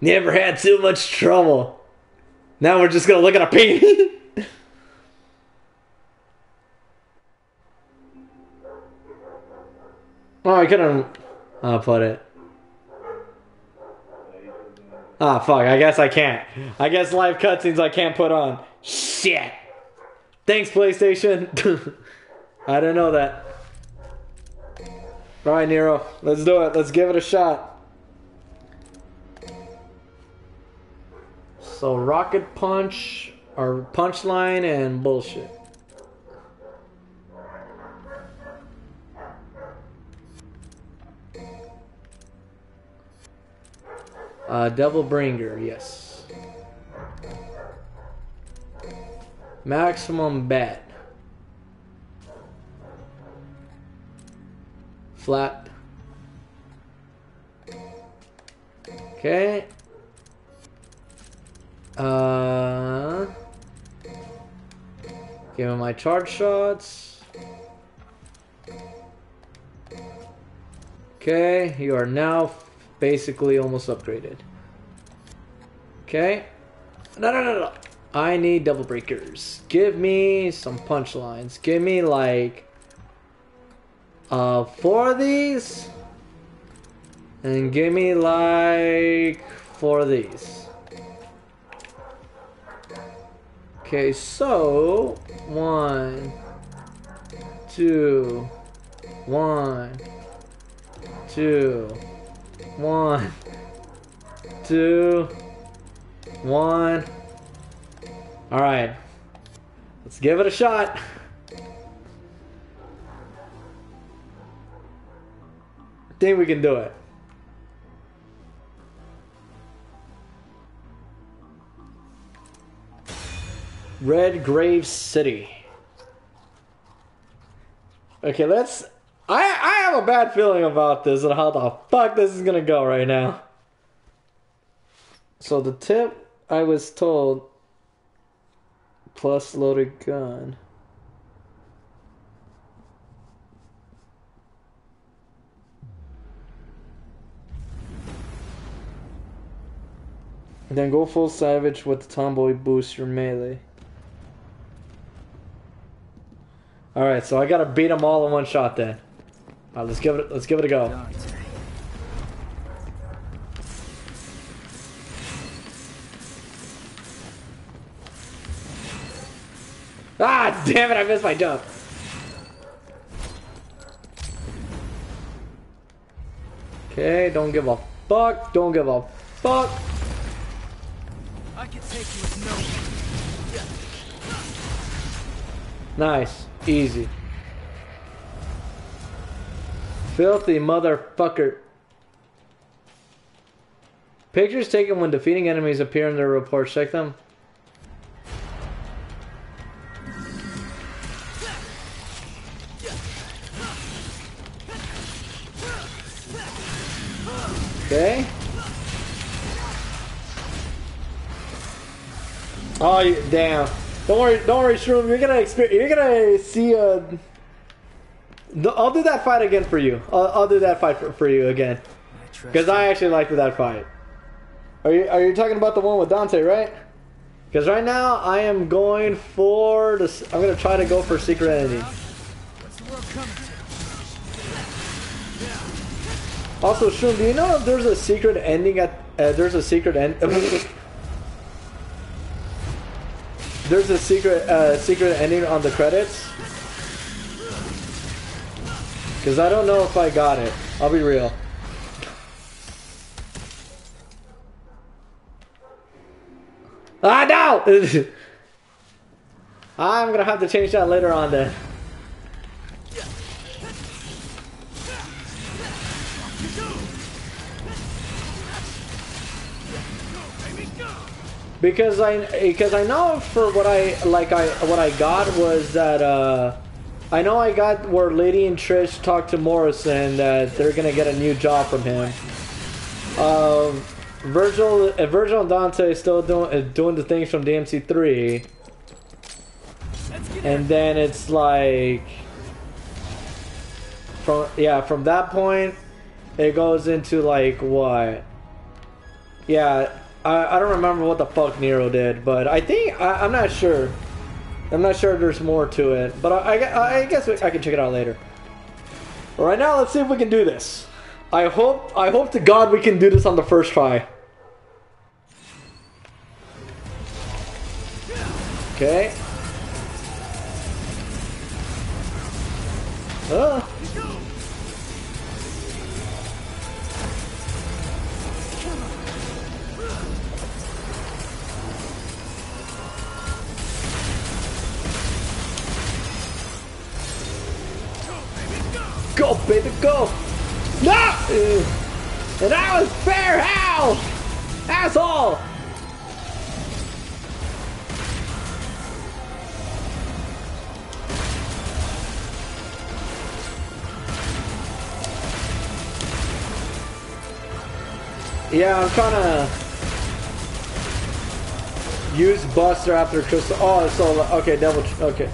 Never had too much trouble. Now we're just gonna look at a pee. Oh, I couldn't. I'll put it. Ah, fuck, I guess I can't. I guess live cutscenes I can't put on. Shit! Thanks, PlayStation! I didn't know that. Alright, Nero. Let's do it. Let's give it a shot. So, Rocket Punch, or Punchline, and bullshit. Uh, Devil Bringer, yes. Maximum bat. Flat. Okay. Uh, give him my charge shots. Okay, you are now basically almost upgraded. Okay. No, no, no, no. I need Devil Breakers. Give me some punchlines. Give me like uh, four of these. And give me like four of these. Okay, so one, two, one, two, one, two, one. All right, let's give it a shot. I think we can do it. Red Grave City. Okay, let's... I, I have a bad feeling about this and how the fuck this is gonna go right now. So the tip, I was told... Plus loaded gun. And then go full savage with the Tomboy boost your melee. All right, so I gotta beat them all in one shot then. All right, let's give it. Let's give it a go. Ah, damn it! I missed my jump. Okay, don't give a fuck. Don't give a fuck. I can take you with no. Nice. Easy. Filthy motherfucker. Pictures taken when defeating enemies appear in their report. Check them. Okay. Oh, you, damn. Don't worry, don't worry, Shroom. You're gonna experience. You're gonna see. Uh, the, I'll do that fight again for you. I'll, I'll do that fight for, for you again. Because I actually liked that fight. Are you Are you talking about the one with Dante, right? Because right now I am going for the. I'm gonna try to go for Secret Entity. Also, Shroom, do you know if there's a secret ending at? Uh, there's a secret end. There's a secret uh, secret ending on the credits. Because I don't know if I got it. I'll be real. Ah, no! I'm going to have to change that later on then. Because I, because I know for what I like, I what I got was that uh, I know I got where Lady and Trish talked to Morrison that they're gonna get a new job from him. Uh, Vergil, uh, Vergil and Dante still doing uh, doing the things from D M C three, and then it's like from yeah from that point it goes into like what yeah. I, I don't remember what the fuck Nero did, but I think I, I'm not sure. I'm not sure if there's more to it, but I, I, I guess we, I can check it out later. But right now, let's see if we can do this. I hope I hope to God we can do this on the first try. Okay. Ah. Go, baby, go! No! And that was fair, how? Asshole! Yeah, I'm trying to use Buster after Crystal. Oh, it's so okay, Devil. Okay.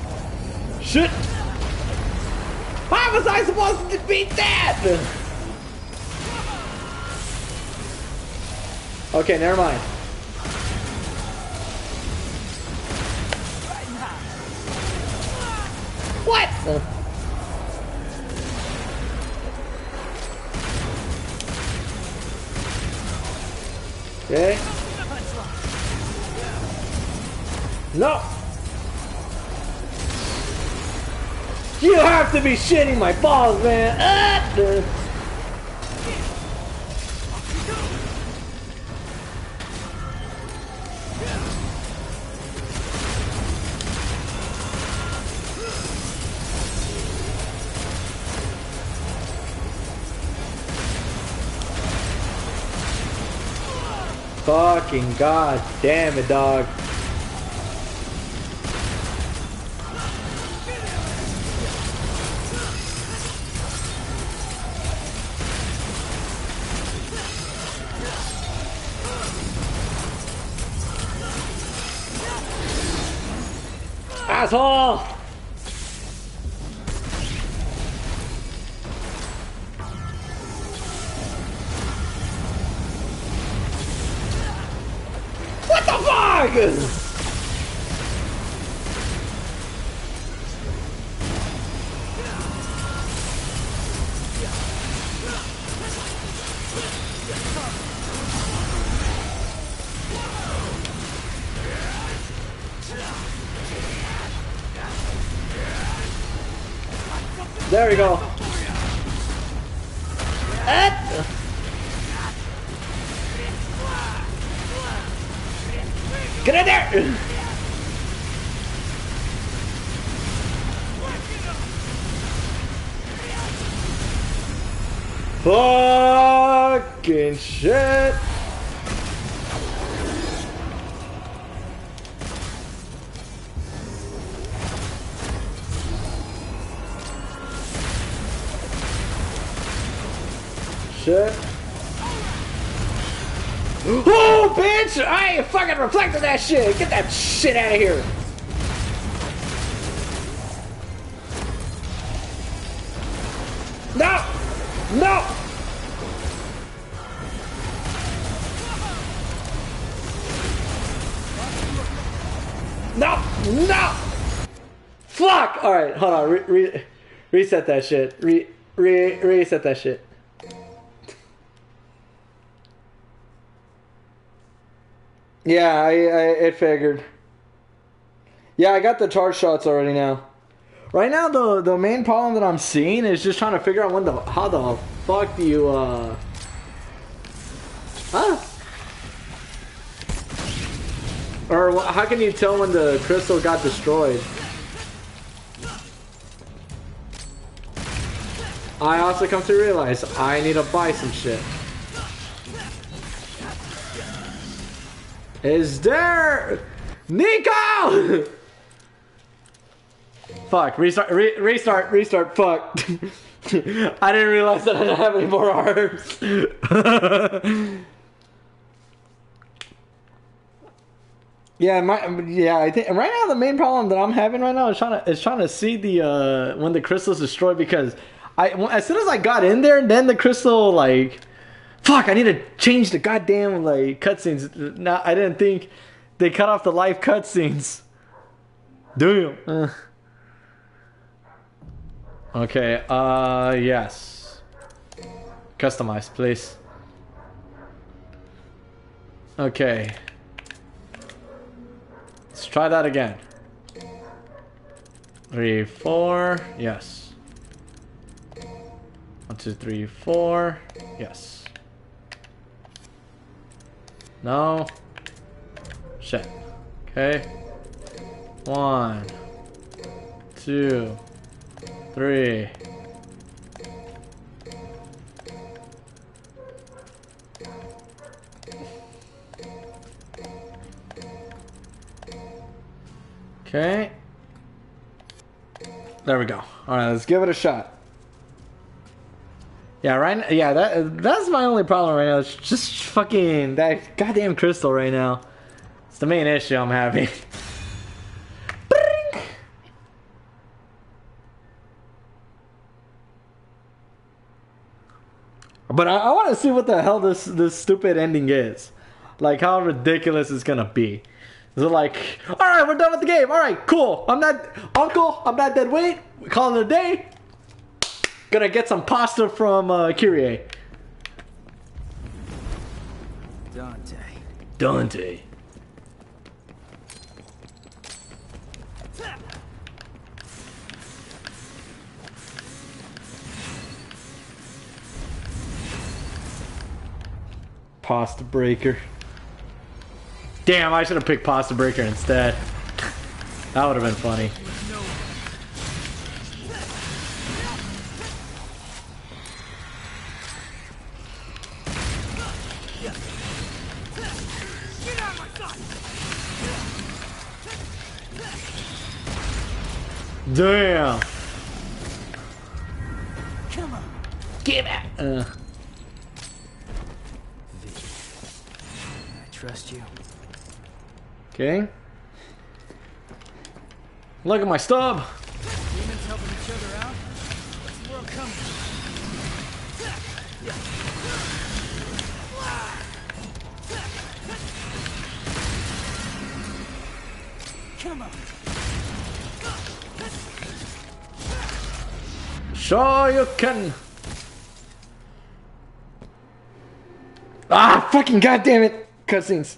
Shit! How was I supposed to defeat that? Okay, never mind. What? Uh. Okay. No! You have to be shitting my balls, man! Uh, Fucking god damn it, dog. Asshole! There we go. Uh. Get in there! Fucking shit! Shit. Oh, bitch! I ain't fucking reflecting that shit! Get that shit out of here! No! No! No! No! Fuck! Alright, hold on. Re re reset that shit. Re re reset that shit. Yeah, I, I it figured. Yeah, I got the charge shots already now. Right now, the the main problem that I'm seeing is just trying to figure out when the how the fuck do you uh huh? Or how can you tell when the crystal got destroyed? I also come to realize I need to buy some shit. Is there Nico? Fuck, restart, re restart, restart, fuck. I didn't realize that I didn't have any more arms. yeah, my yeah, I think right now the main problem that I'm having right now is trying to is trying to see the uh when the crystal's destroyed, because I as soon as I got in there, then the crystal like fuck, I need to change the goddamn, like, cutscenes. Nah, I didn't think they cut off the live cutscenes. Damn. Uh. Okay, uh, yes. Customize, please. Okay. Let's try that again. three, four, yes. One, two, three, four, yes. No. Shit. Okay. One, two, three. Okay. There we go. All right, let's give it a shot. Yeah, right. Yeah, that that's my only problem right now. It's just fucking that goddamn crystal right now. It's the main issue I'm having. But I, I want to see what the hell this this stupid ending is. Like how ridiculous it's gonna be. They're like, all right, we're done with the game. All right, cool. I'm not, Uncle, I'm not dead weight. We call it a day. Gonna get some pasta from uh, Kyrie. Dante. Dante. Pasta Breaker. Damn, I should have picked Pasta Breaker instead. That would have been funny. Damn. Come on. Give it. Uh. V, I trust you. Okay. Look at my stub. Demons helping each other out. What's the world coming? Come on. Sure you can. Ah, fucking goddamn it, cutscenes.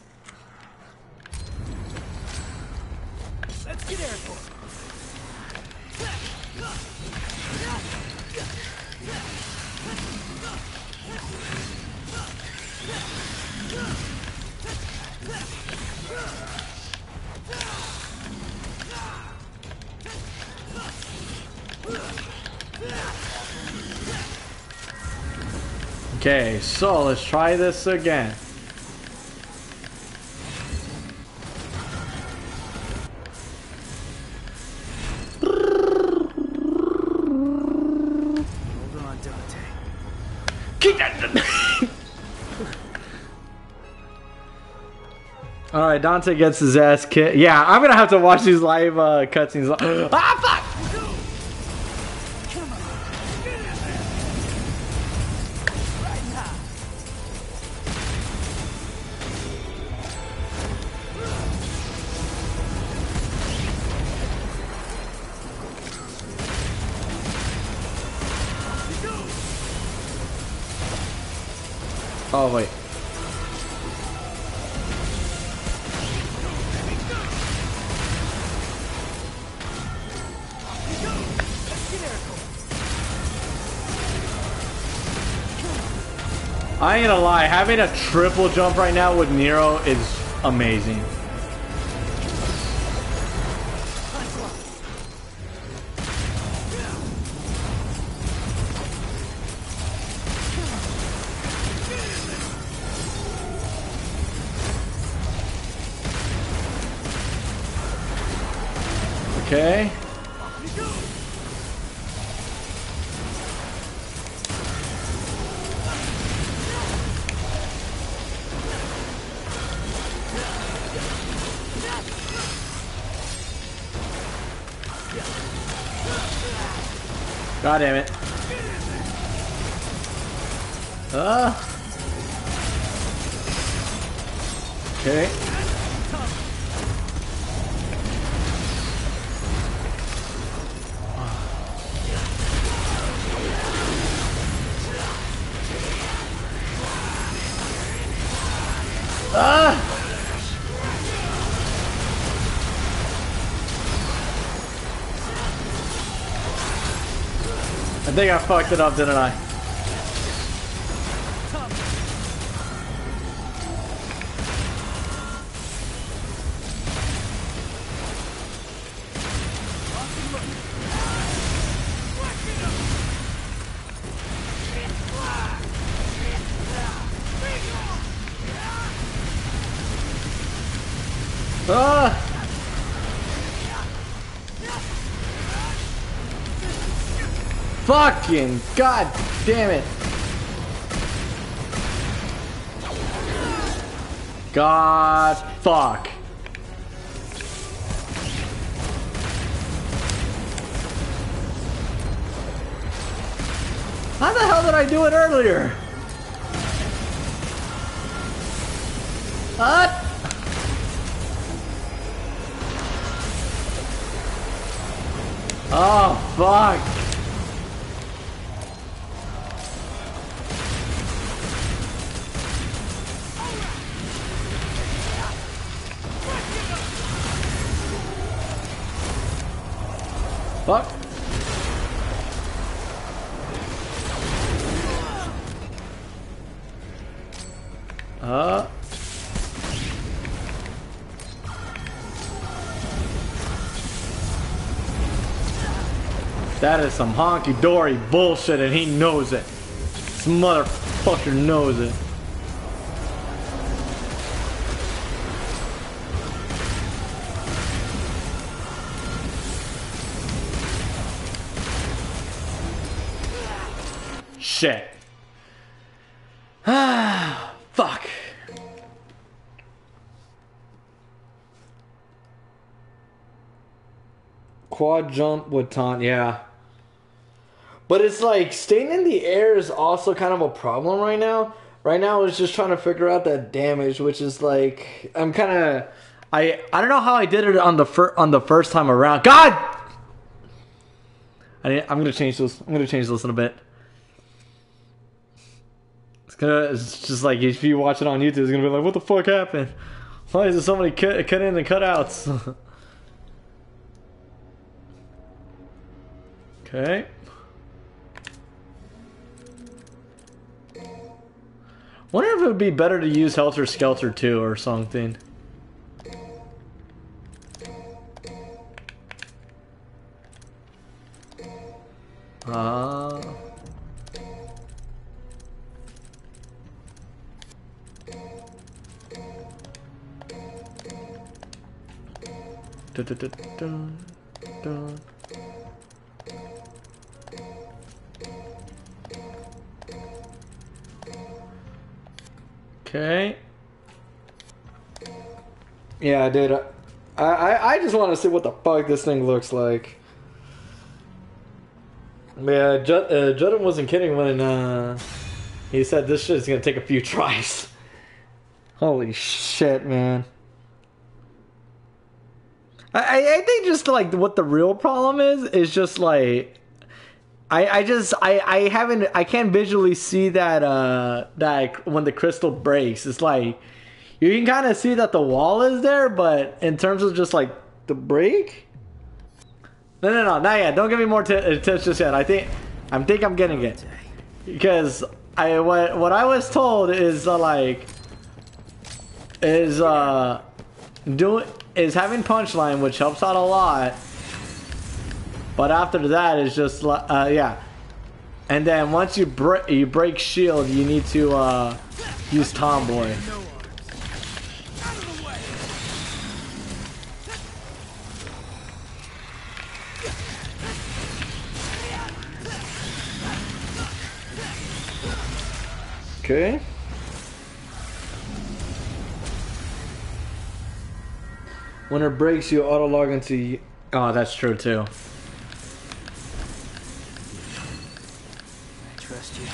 Okay, so let's try this again. Hold on, Dante. Keep that. All right, Dante gets his ass kicked. Yeah, I'm gonna have to watch these live uh, cutscenes. Ah, fuck! Oh, wait. I ain't gonna lie, having a triple jump right now with Nero is amazing. Okay. God damn it. Uh. Okay. Ah! I think I fucked it up, didn't I? Fucking god damn it. God fuck. How the hell did I do it earlier? What? Oh fuck. Fuck. Uh. That is some honky-dory bullshit and he knows it. This motherfucker knows it. Shit. Ah, fuck. Quad jump with taunt, yeah. But it's like, staying in the air is also kind of a problem right now. Right now it's just trying to figure out that damage, which is like, I'm kind of, I I don't know how I did it on the fir on the first time around. God! I, I'm going to change this. I'm going to change this in a bit. It's just like, if you watch it on YouTube, it's gonna be like, what the fuck happened? Why is there so many cut, cut in and cutouts? Okay. Wonder if it would be better to use Helter Skelter two or something. Uh... Dun, dun, dun, dun. Okay. Yeah, dude. I I, I just want to see what the fuck this thing looks like. Yeah, Jud, uh, Judden wasn't kidding when uh, he said this shit's gonna take a few tries. Holy shit, man. I, I think just like what the real problem is is just like I I just I I haven't I can't visually see that uh that when the crystal breaks. It's like you can kind of see that the wall is there, but in terms of just like the break, no no no not yet. Don't give me more tips just yet. I think I'm think I'm getting it because I what what I was told is uh, like is uh doing. Is having Punchline, which helps out a lot, but after that is just uh, yeah. And then once you break you break shield, you need to uh, use Tomboy. Okay. When it breaks, you auto log into. Y oh, that's true too. I trust you.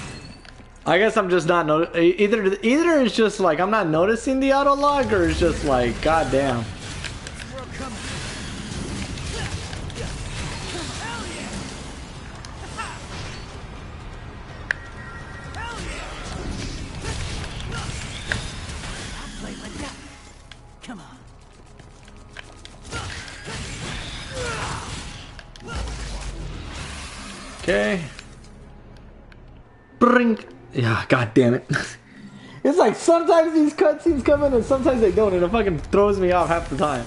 I guess I'm just not no. Either either it's just like I'm not noticing the auto log, or it's just like goddamn. Okay. Brink. Yeah, god damn it. It's like sometimes these cutscenes come in and sometimes they don't, and it fucking throws me off half the time.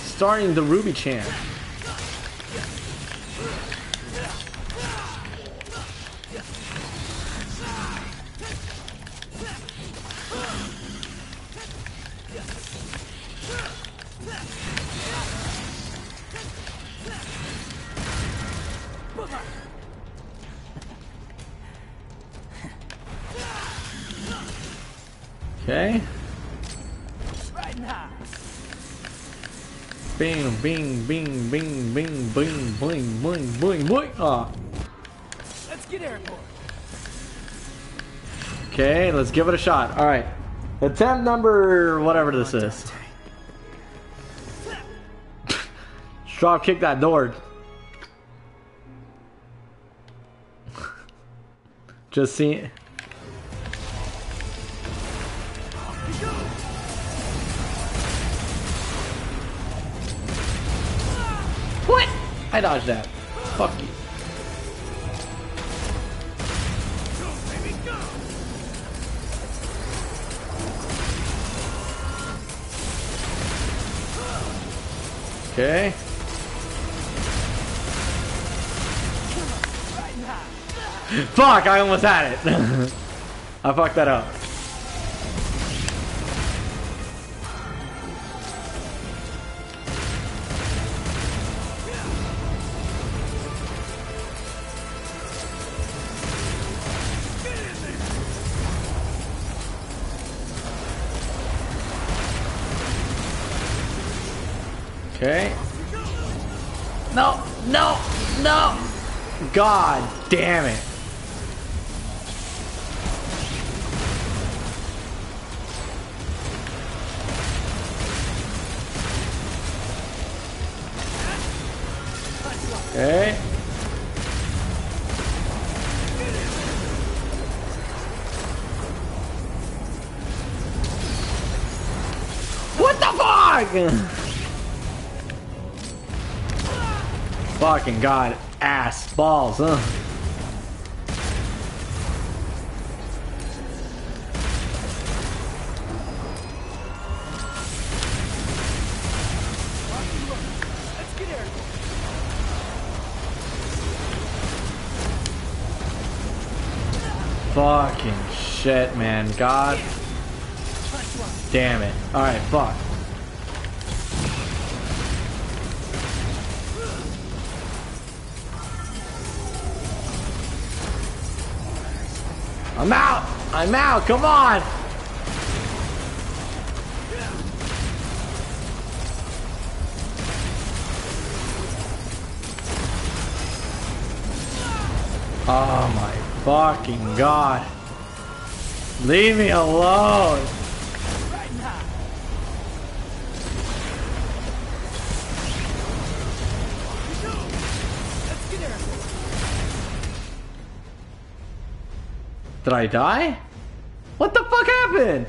Starting the Ruby Chan. Okay. Bing, bing, bing, bing, bing, bing, bling, bling, bling, bling. Ah. Let's get airborne. Okay, let's give it a shot. All right, attempt number whatever this is. Drop kick that door. Just see it. I dodged that. Fuck you. Go, baby, go. Okay. Fuck! I almost had it. I fucked that up. Okay. No, no, no. God damn it. Okay. What the fuck? Fucking god, ass, balls, huh? Let's get her. Fucking shit, man. God damn it. Alright, fuck. I'm out! I'm out! Come on! Oh my fucking god. Leave me alone! Did I die? What the fuck happened?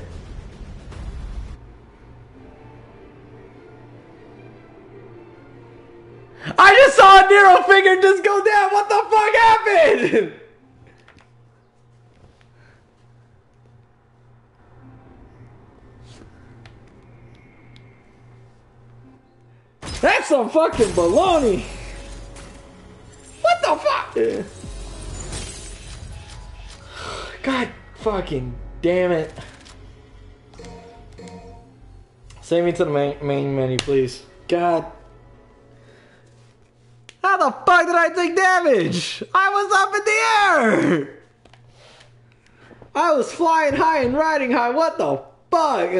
I just saw a Nero figure just go down. What the fuck happened? That's some fucking baloney. What the fuck? Yeah. God fucking damn it. Save me to the main, main menu, please. God. How the fuck did I take damage? I was up in the air! I was flying high and riding high. What the fuck?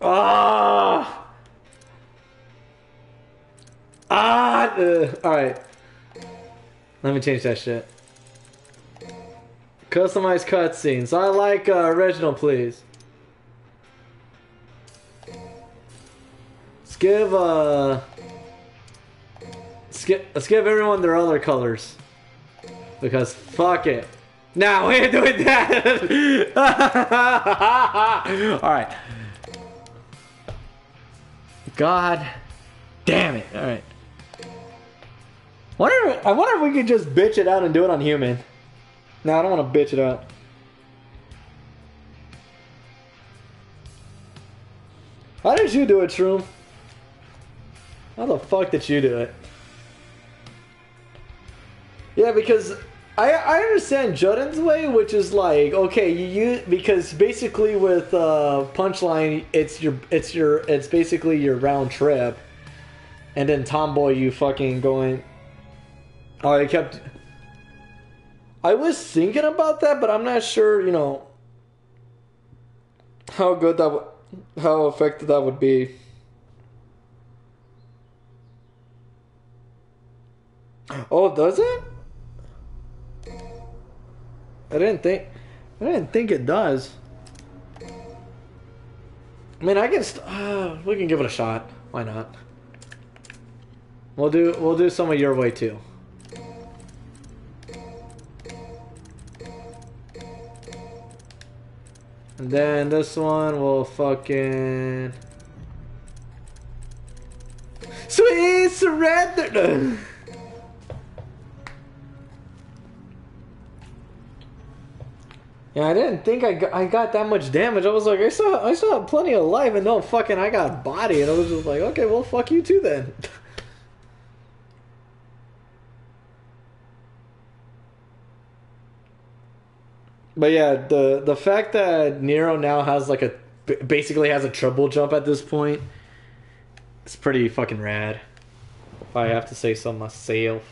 Ah! Oh. Ah! Uh, Alright. Let me change that shit. Customized cutscenes. I like uh, original, please. Let's give, uh... Let's give, let's give everyone their other colors. Because fuck it. Nah, we ain't doing that! Alright. God damn it. Alright. Wonder, I wonder if we could just bitch it out and do it on human. No, I don't want to bitch it out. How did you do it, Shroom? How the fuck did you do it? Yeah, because I, I understand Judden's way, which is like, okay, you use, because basically with uh, Punchline, it's your it's your it's basically your round trip, and then Tomboy, you fucking going. Oh, I kept. I was thinking about that, but I'm not sure, you know, how good that would, how effective that would be. Oh, does it? I didn't think, I didn't think it does. I mean, I can. St uh, we can give it a shot. Why not? We'll do. We'll do some of your way too. And then this one will fucking sweet surrender. Yeah, I didn't think I got, I got that much damage. I was like, I saw I saw plenty of life, and no fucking, I got body, and I was just like, okay, well, fuck you too then. But yeah, the the fact that Nero now has like a basically has a triple jump at this point, it's pretty fucking rad. If I have to say so myself.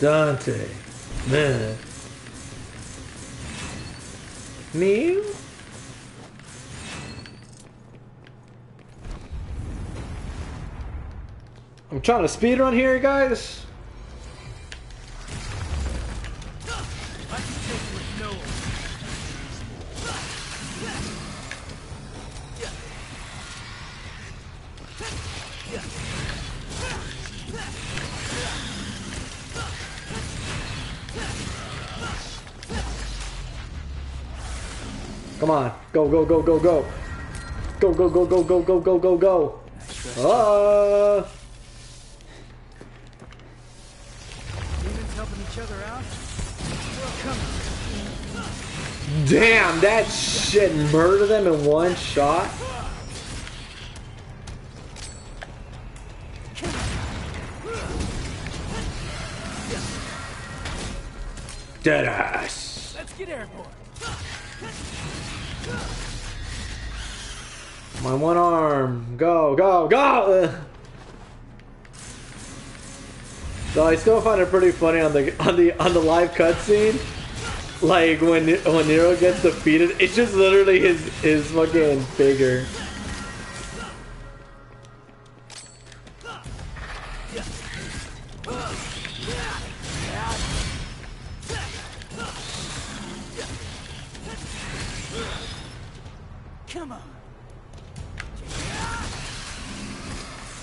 Dante. Dante. Man. Me? I'm trying to speedrun here, guys. Come on, go, go, go, go, go. Go, go, go, go, go, go, go, go, go. Uh. Demons helping each other out. Damn, that shit murdered them in one shot. Deadass. Let's get airborne. My one arm. Go, go, go! So I still find it pretty funny on the on the on the live cutscene. Like when when Nero gets defeated, it's just literally his his fucking figure.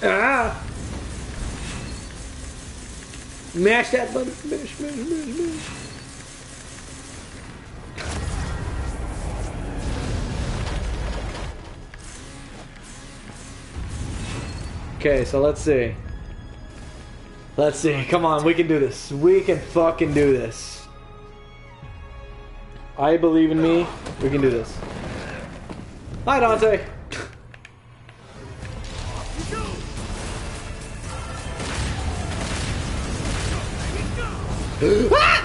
Ah! Mash that button. Mash, mash, mash, mash. Okay, so let's see. Let's see. Come on, we can do this. We can fucking do this. I believe in me. We can do this. Hi, Dante. Ah!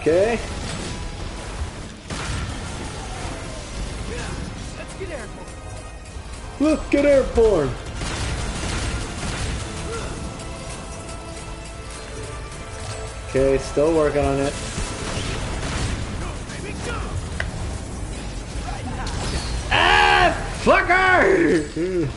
Okay. Let's get airborne. Look, get airborne. Okay, still working on it. Ah, fucker!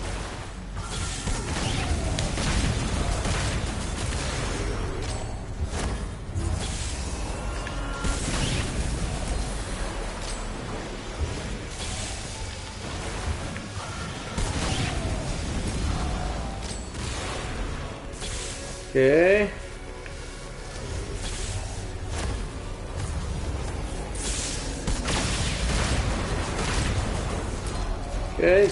Okay. Okay,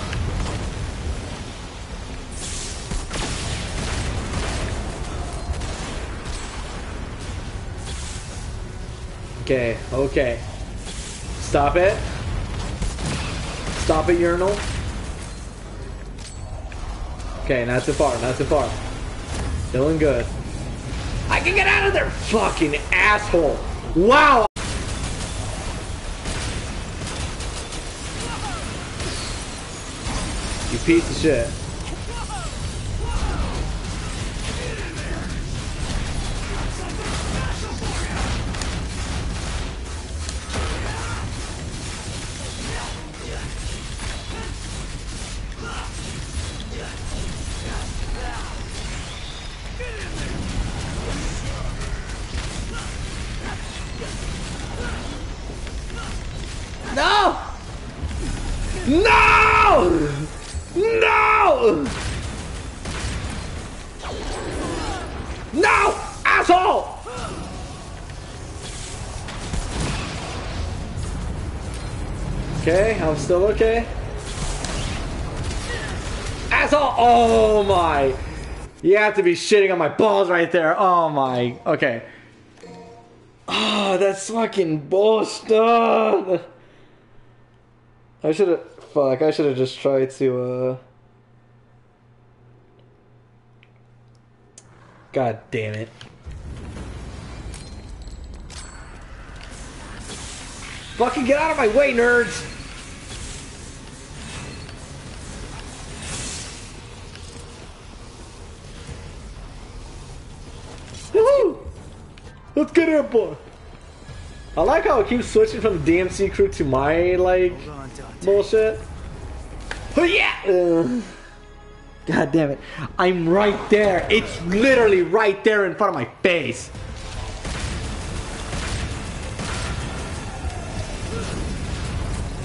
Okay, okay. Stop it. Stop it, urinal. Okay, not too far, not too far. Feeling good. I can get out of there, fucking asshole! Wow! You piece of shit. I'm still okay. Asshole! Oh my! You have to be shitting on my balls right there. Oh my. Okay. Oh, that's fucking bullshit. I should have. Fuck. I should have just tried to. uh... God damn it. Fucking get out of my way, nerds! Let's get it, boy. I like how it keeps switching from the D M C crew to my, like, on, bullshit. Oh, yeah! Uh, God damn it. I'm right there. It's literally right there in front of my face.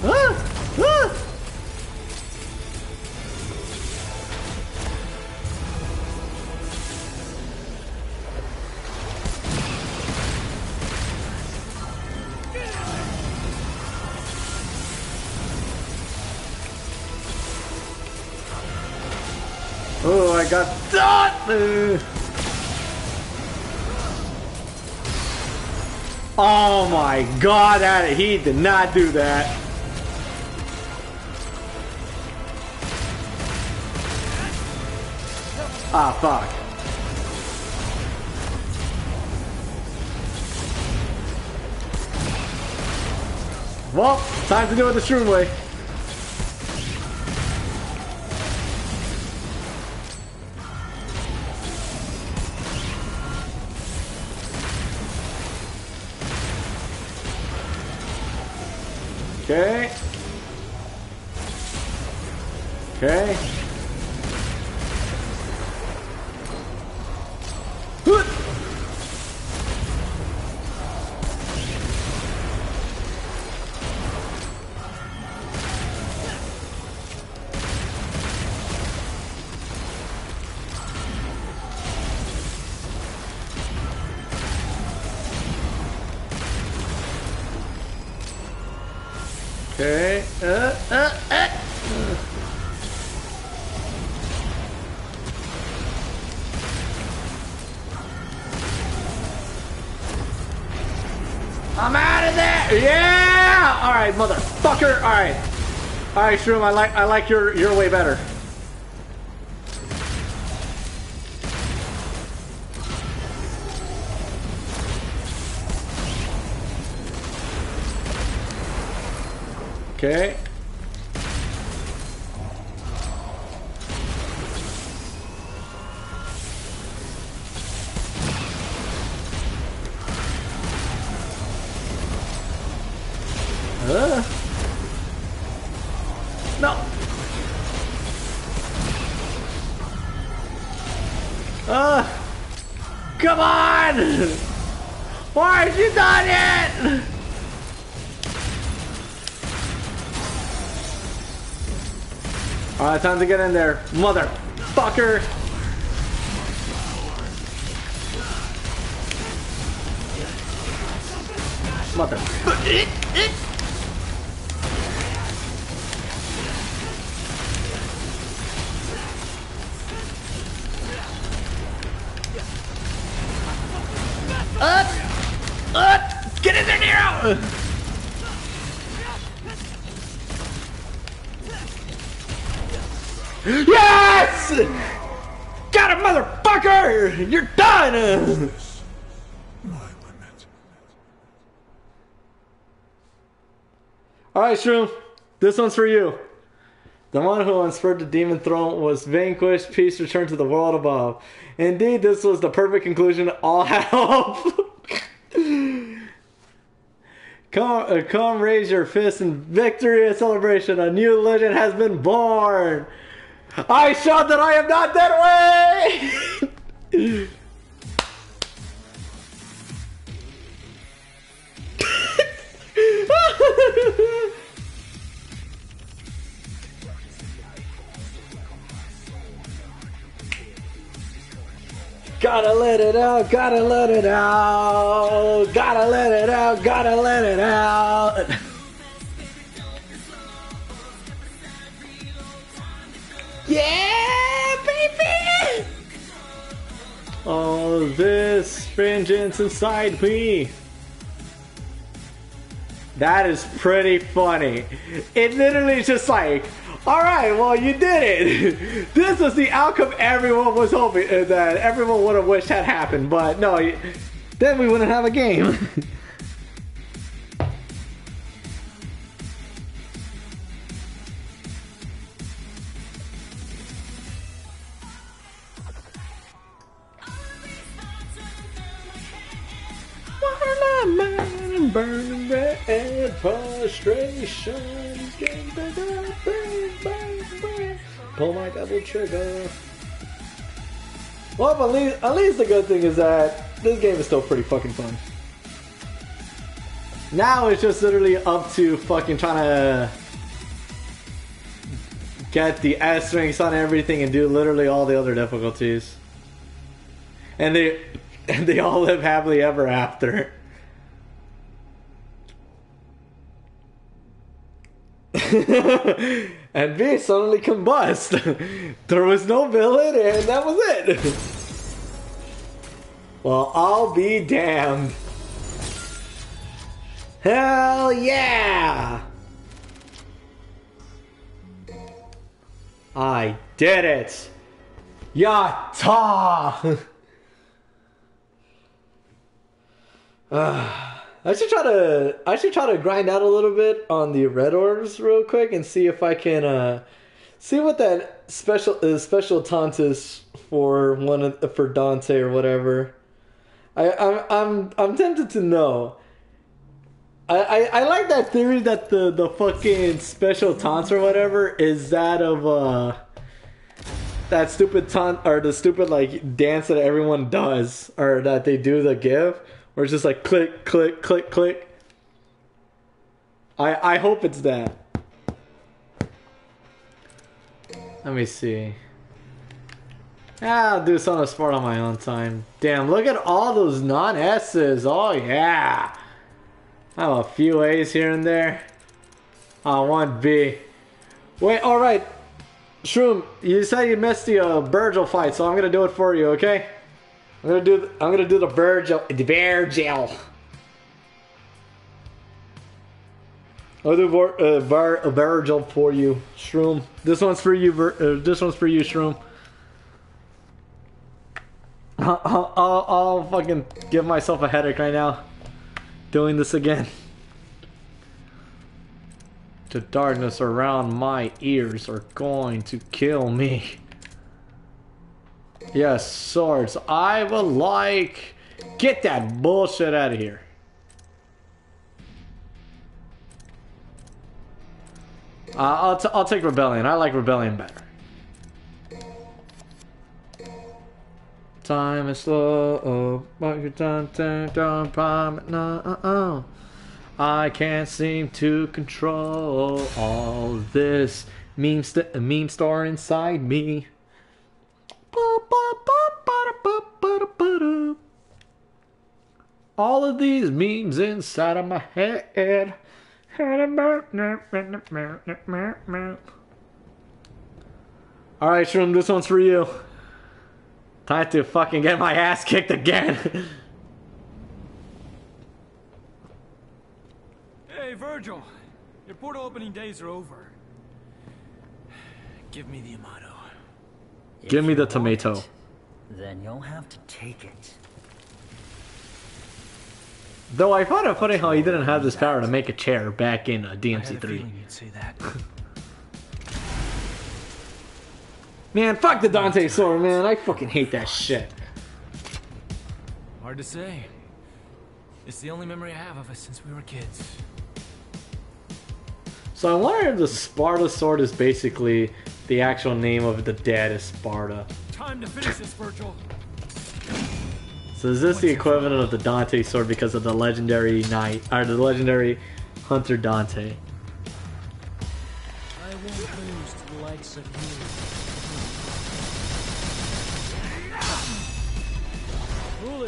Ah! Ah! Oh, I got that! Oh my God, that, he did not do that. Ah, fuck. Well, time to do it the shroom way. Okay. Okay. Okay. Uh, uh, uh. I'm out of there. Yeah. All right, motherfucker. All right. All right, Shroom. I like I like your your way better. Okay. Uh, come on! Why aren't you done yet? Alright, time to get in there, motherfucker! Motherfucker! Up! Up! Get in there, Nero! Yes! Got him, motherfucker! You're done! Alright, Shroom. This one's for you. The one who unspread the demon throne was vanquished, peace returned to the world above. Indeed, this was the perfect conclusion to all help. come, uh, come raise your fist in victory and celebration. A new legend has been born. I shout that I am not that way! Gotta let it out, gotta let it out, gotta let it out, gotta let it out. Yeah, baby! All this vengeance inside me. That is pretty funny. It literally is just like, alright, well, you did it. This was the outcome everyone was hoping, uh, that everyone would have wished had happened, but no, then we wouldn't have a game. Burn red frustration. Pull my double trigger. Well, but at least, at least the good thing is that this game is still pretty fucking fun. Now it's just literally up to fucking trying to get the S ranks on everything and do literally all the other difficulties. And they, and they all live happily ever after. And V suddenly combust. There was no villain, and that was it. Well, I'll be damned. Hell yeah! I did it. Yatta! Ah. I should try to I should try to grind out a little bit on the red orbs real quick and see if I can uh, see what that special uh, special taunt is for one of the, for Dante or whatever. I I'm I'm, I'm tempted to know. I, I I like that theory that the the fucking special taunts or whatever is that of uh that stupid taunt or the stupid like dance that everyone does or that they do the give. Or it's just like click, click, click, click. I I hope it's that. Let me see. Ah, I'll do something smart on my own time. Damn, look at all those non-S's. Oh yeah. I have a few A's here and there. Oh, one B. Wait, alright. Shroom, you said you missed the uh, Vergil fight, so I'm gonna do it for you, okay? I'm gonna do. I'm gonna do the Vergil. The Vergil. I'll do Ver, uh, Ver, Vergil for you, Shroom. This one's for you. Ver, uh, this one's for you, Shroom. I'll, I'll, I'll fucking give myself a headache right now, doing this again. The darkness around my ears are going to kill me. Yes, swords. I would like... Get that bullshit out of here. Uh, I'll, t I'll take Rebellion. I like Rebellion better. Time is slow, but you don't think don't promise, no. I can't seem to control all this meme, st meme star inside me. All of these memes inside of my head. Alright, Shroom, this one's for you. Time to fucking get my ass kicked again. Hey, Vergil. Your portal opening days are over. Give me the Yamato. If Give me the tomato. It, then you'll have to take it. Though I found it funny how he didn't have this power to make a chair back in uh, D M C three. You'd say that. Man, fuck the Dante sword, man. I fucking hate that shit. Hard to say. It's the only memory I have of us since we were kids. So I wonder if the Sparta sword is basically the actual name of the dad is Sparta. Time to finish this, Vergil. So is this the equivalent of the Dante sword because of the legendary knight or the legendary hunter Dante? I won't lose to the likes of you.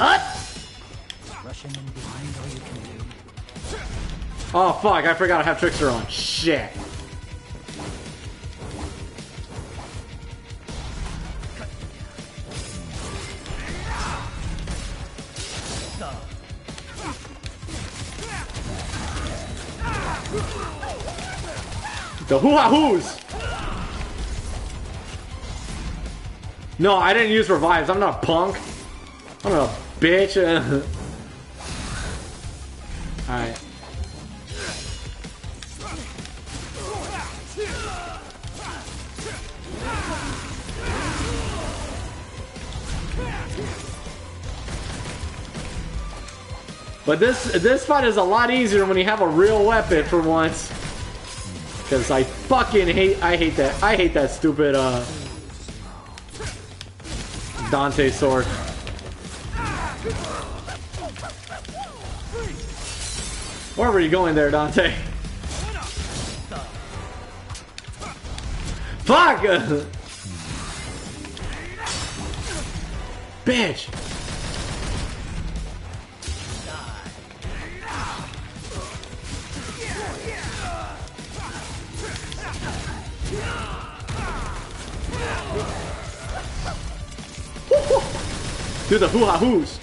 Uh! Rushing in behind all you can do. Oh fuck! I forgot I have Trickster on. Shit. The hoo-ha-hoos! No, I didn't use revives. I'm not a punk. I'm not a bitch. Alright. But this this fight is a lot easier when you have a real weapon for once. Cause I fucking hate, I hate that, I hate that stupid, uh, Dante sword. Where were you going there, Dante? Fuck! Bitch! Do the hoo-ha-hoos!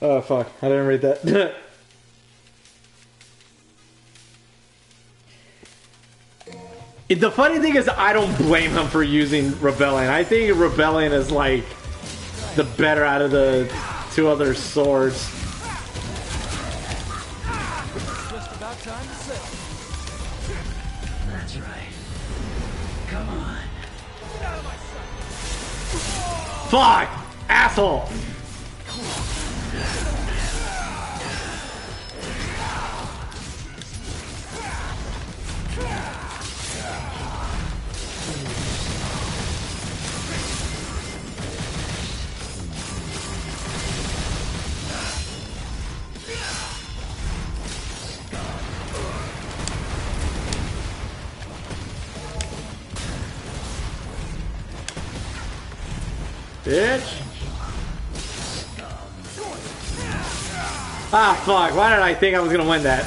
Oh fuck, I didn't read that. The funny thing is I don't blame him for using Rebellion. I think Rebellion is like the better out of the two other swords. Just about time to sit. That's right. Come on. Get out of my sight. Fuck! Asshole! Bitch! Ah, fuck. Why did I think I was gonna win that?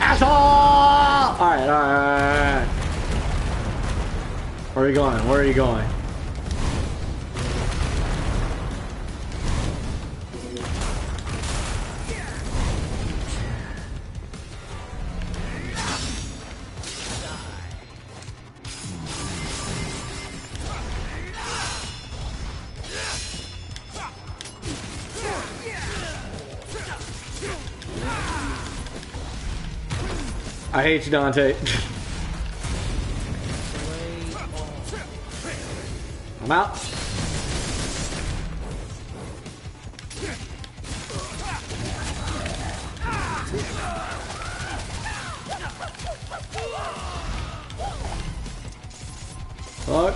Asshole! Alright, alright, alright. Where are you going? Where are you going? I hate you, Dante. I'm out. Fuck.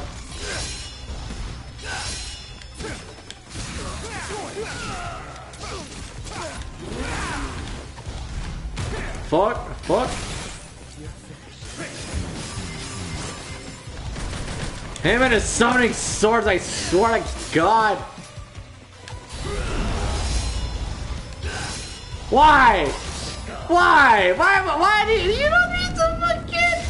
Fuck, fuck. Him and his summoning swords, I swear to God. Why? Why? Why? Why do you, you don't need to fucking...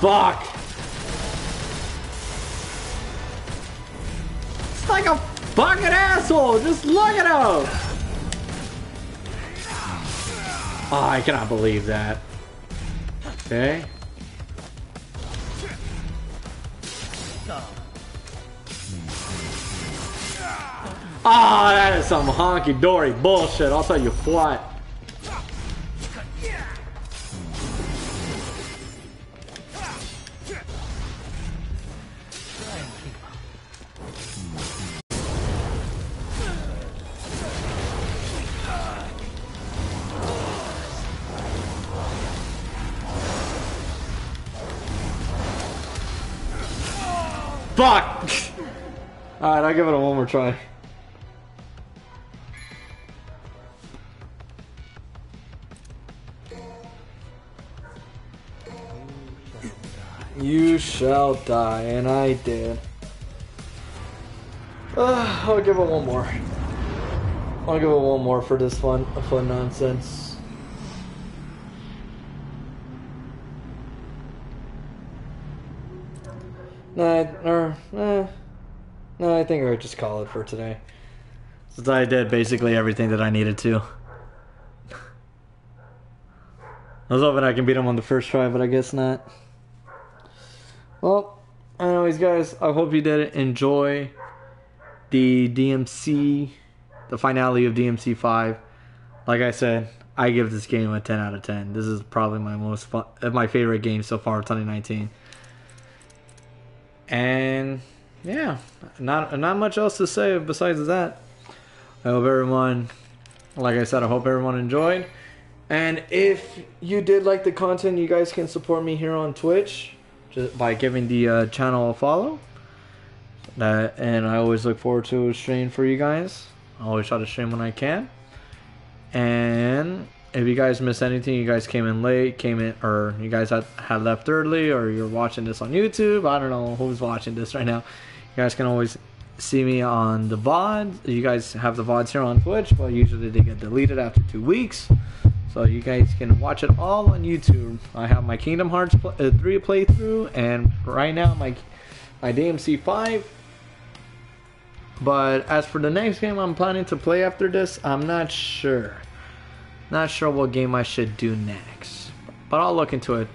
Fuck. It's like a fucking asshole. Just look at him. Oh, I cannot believe that. Okay. Ah, oh, that is some honky-dory bullshit. I'll tell you what. Fuck! Alright, I'll give it a one more try. You shall die, and I did. Uh, I'll give it one more. I'll give it one more for this fun, fun nonsense. Nah, or, eh. No, I think I would just call it for today. Since I did basically everything that I needed to. I was hoping I can beat him on the first try, but I guess not. Well, anyways guys, I hope you did enjoy the D M C, the finale of D M C five. Like I said, I give this game a ten out of ten. This is probably my most fun, my favorite game so far of twenty nineteen. And yeah, not not much else to say besides that. I hope everyone, like I said, I hope everyone enjoyed. And if you did like the content, you guys can support me here on Twitch. Just by giving the uh, channel a follow. Uh, and I always look forward to a stream for you guys. I always try to stream when I can. And if you guys missed anything, you guys came in late, came in, or you guys had, had left early, or you're watching this on YouTube. I don't know who's watching this right now. You guys can always see me on the V O D. You guys have the V O Ds here on Twitch, but usually they get deleted after two weeks. So you guys can watch it all on YouTube. I have my Kingdom Hearts play, uh, three playthrough, and right now my my D M C five. But as for the next game I'm planning to play after this, I'm not sure. Not sure what game I should do next. But I'll look into it.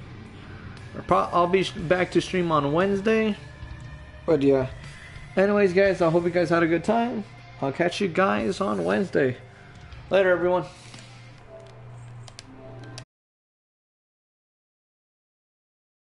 I'll be back to stream on Wednesday. But yeah. Anyways guys, I hope you guys had a good time. I'll catch you guys on Wednesday. Later everyone.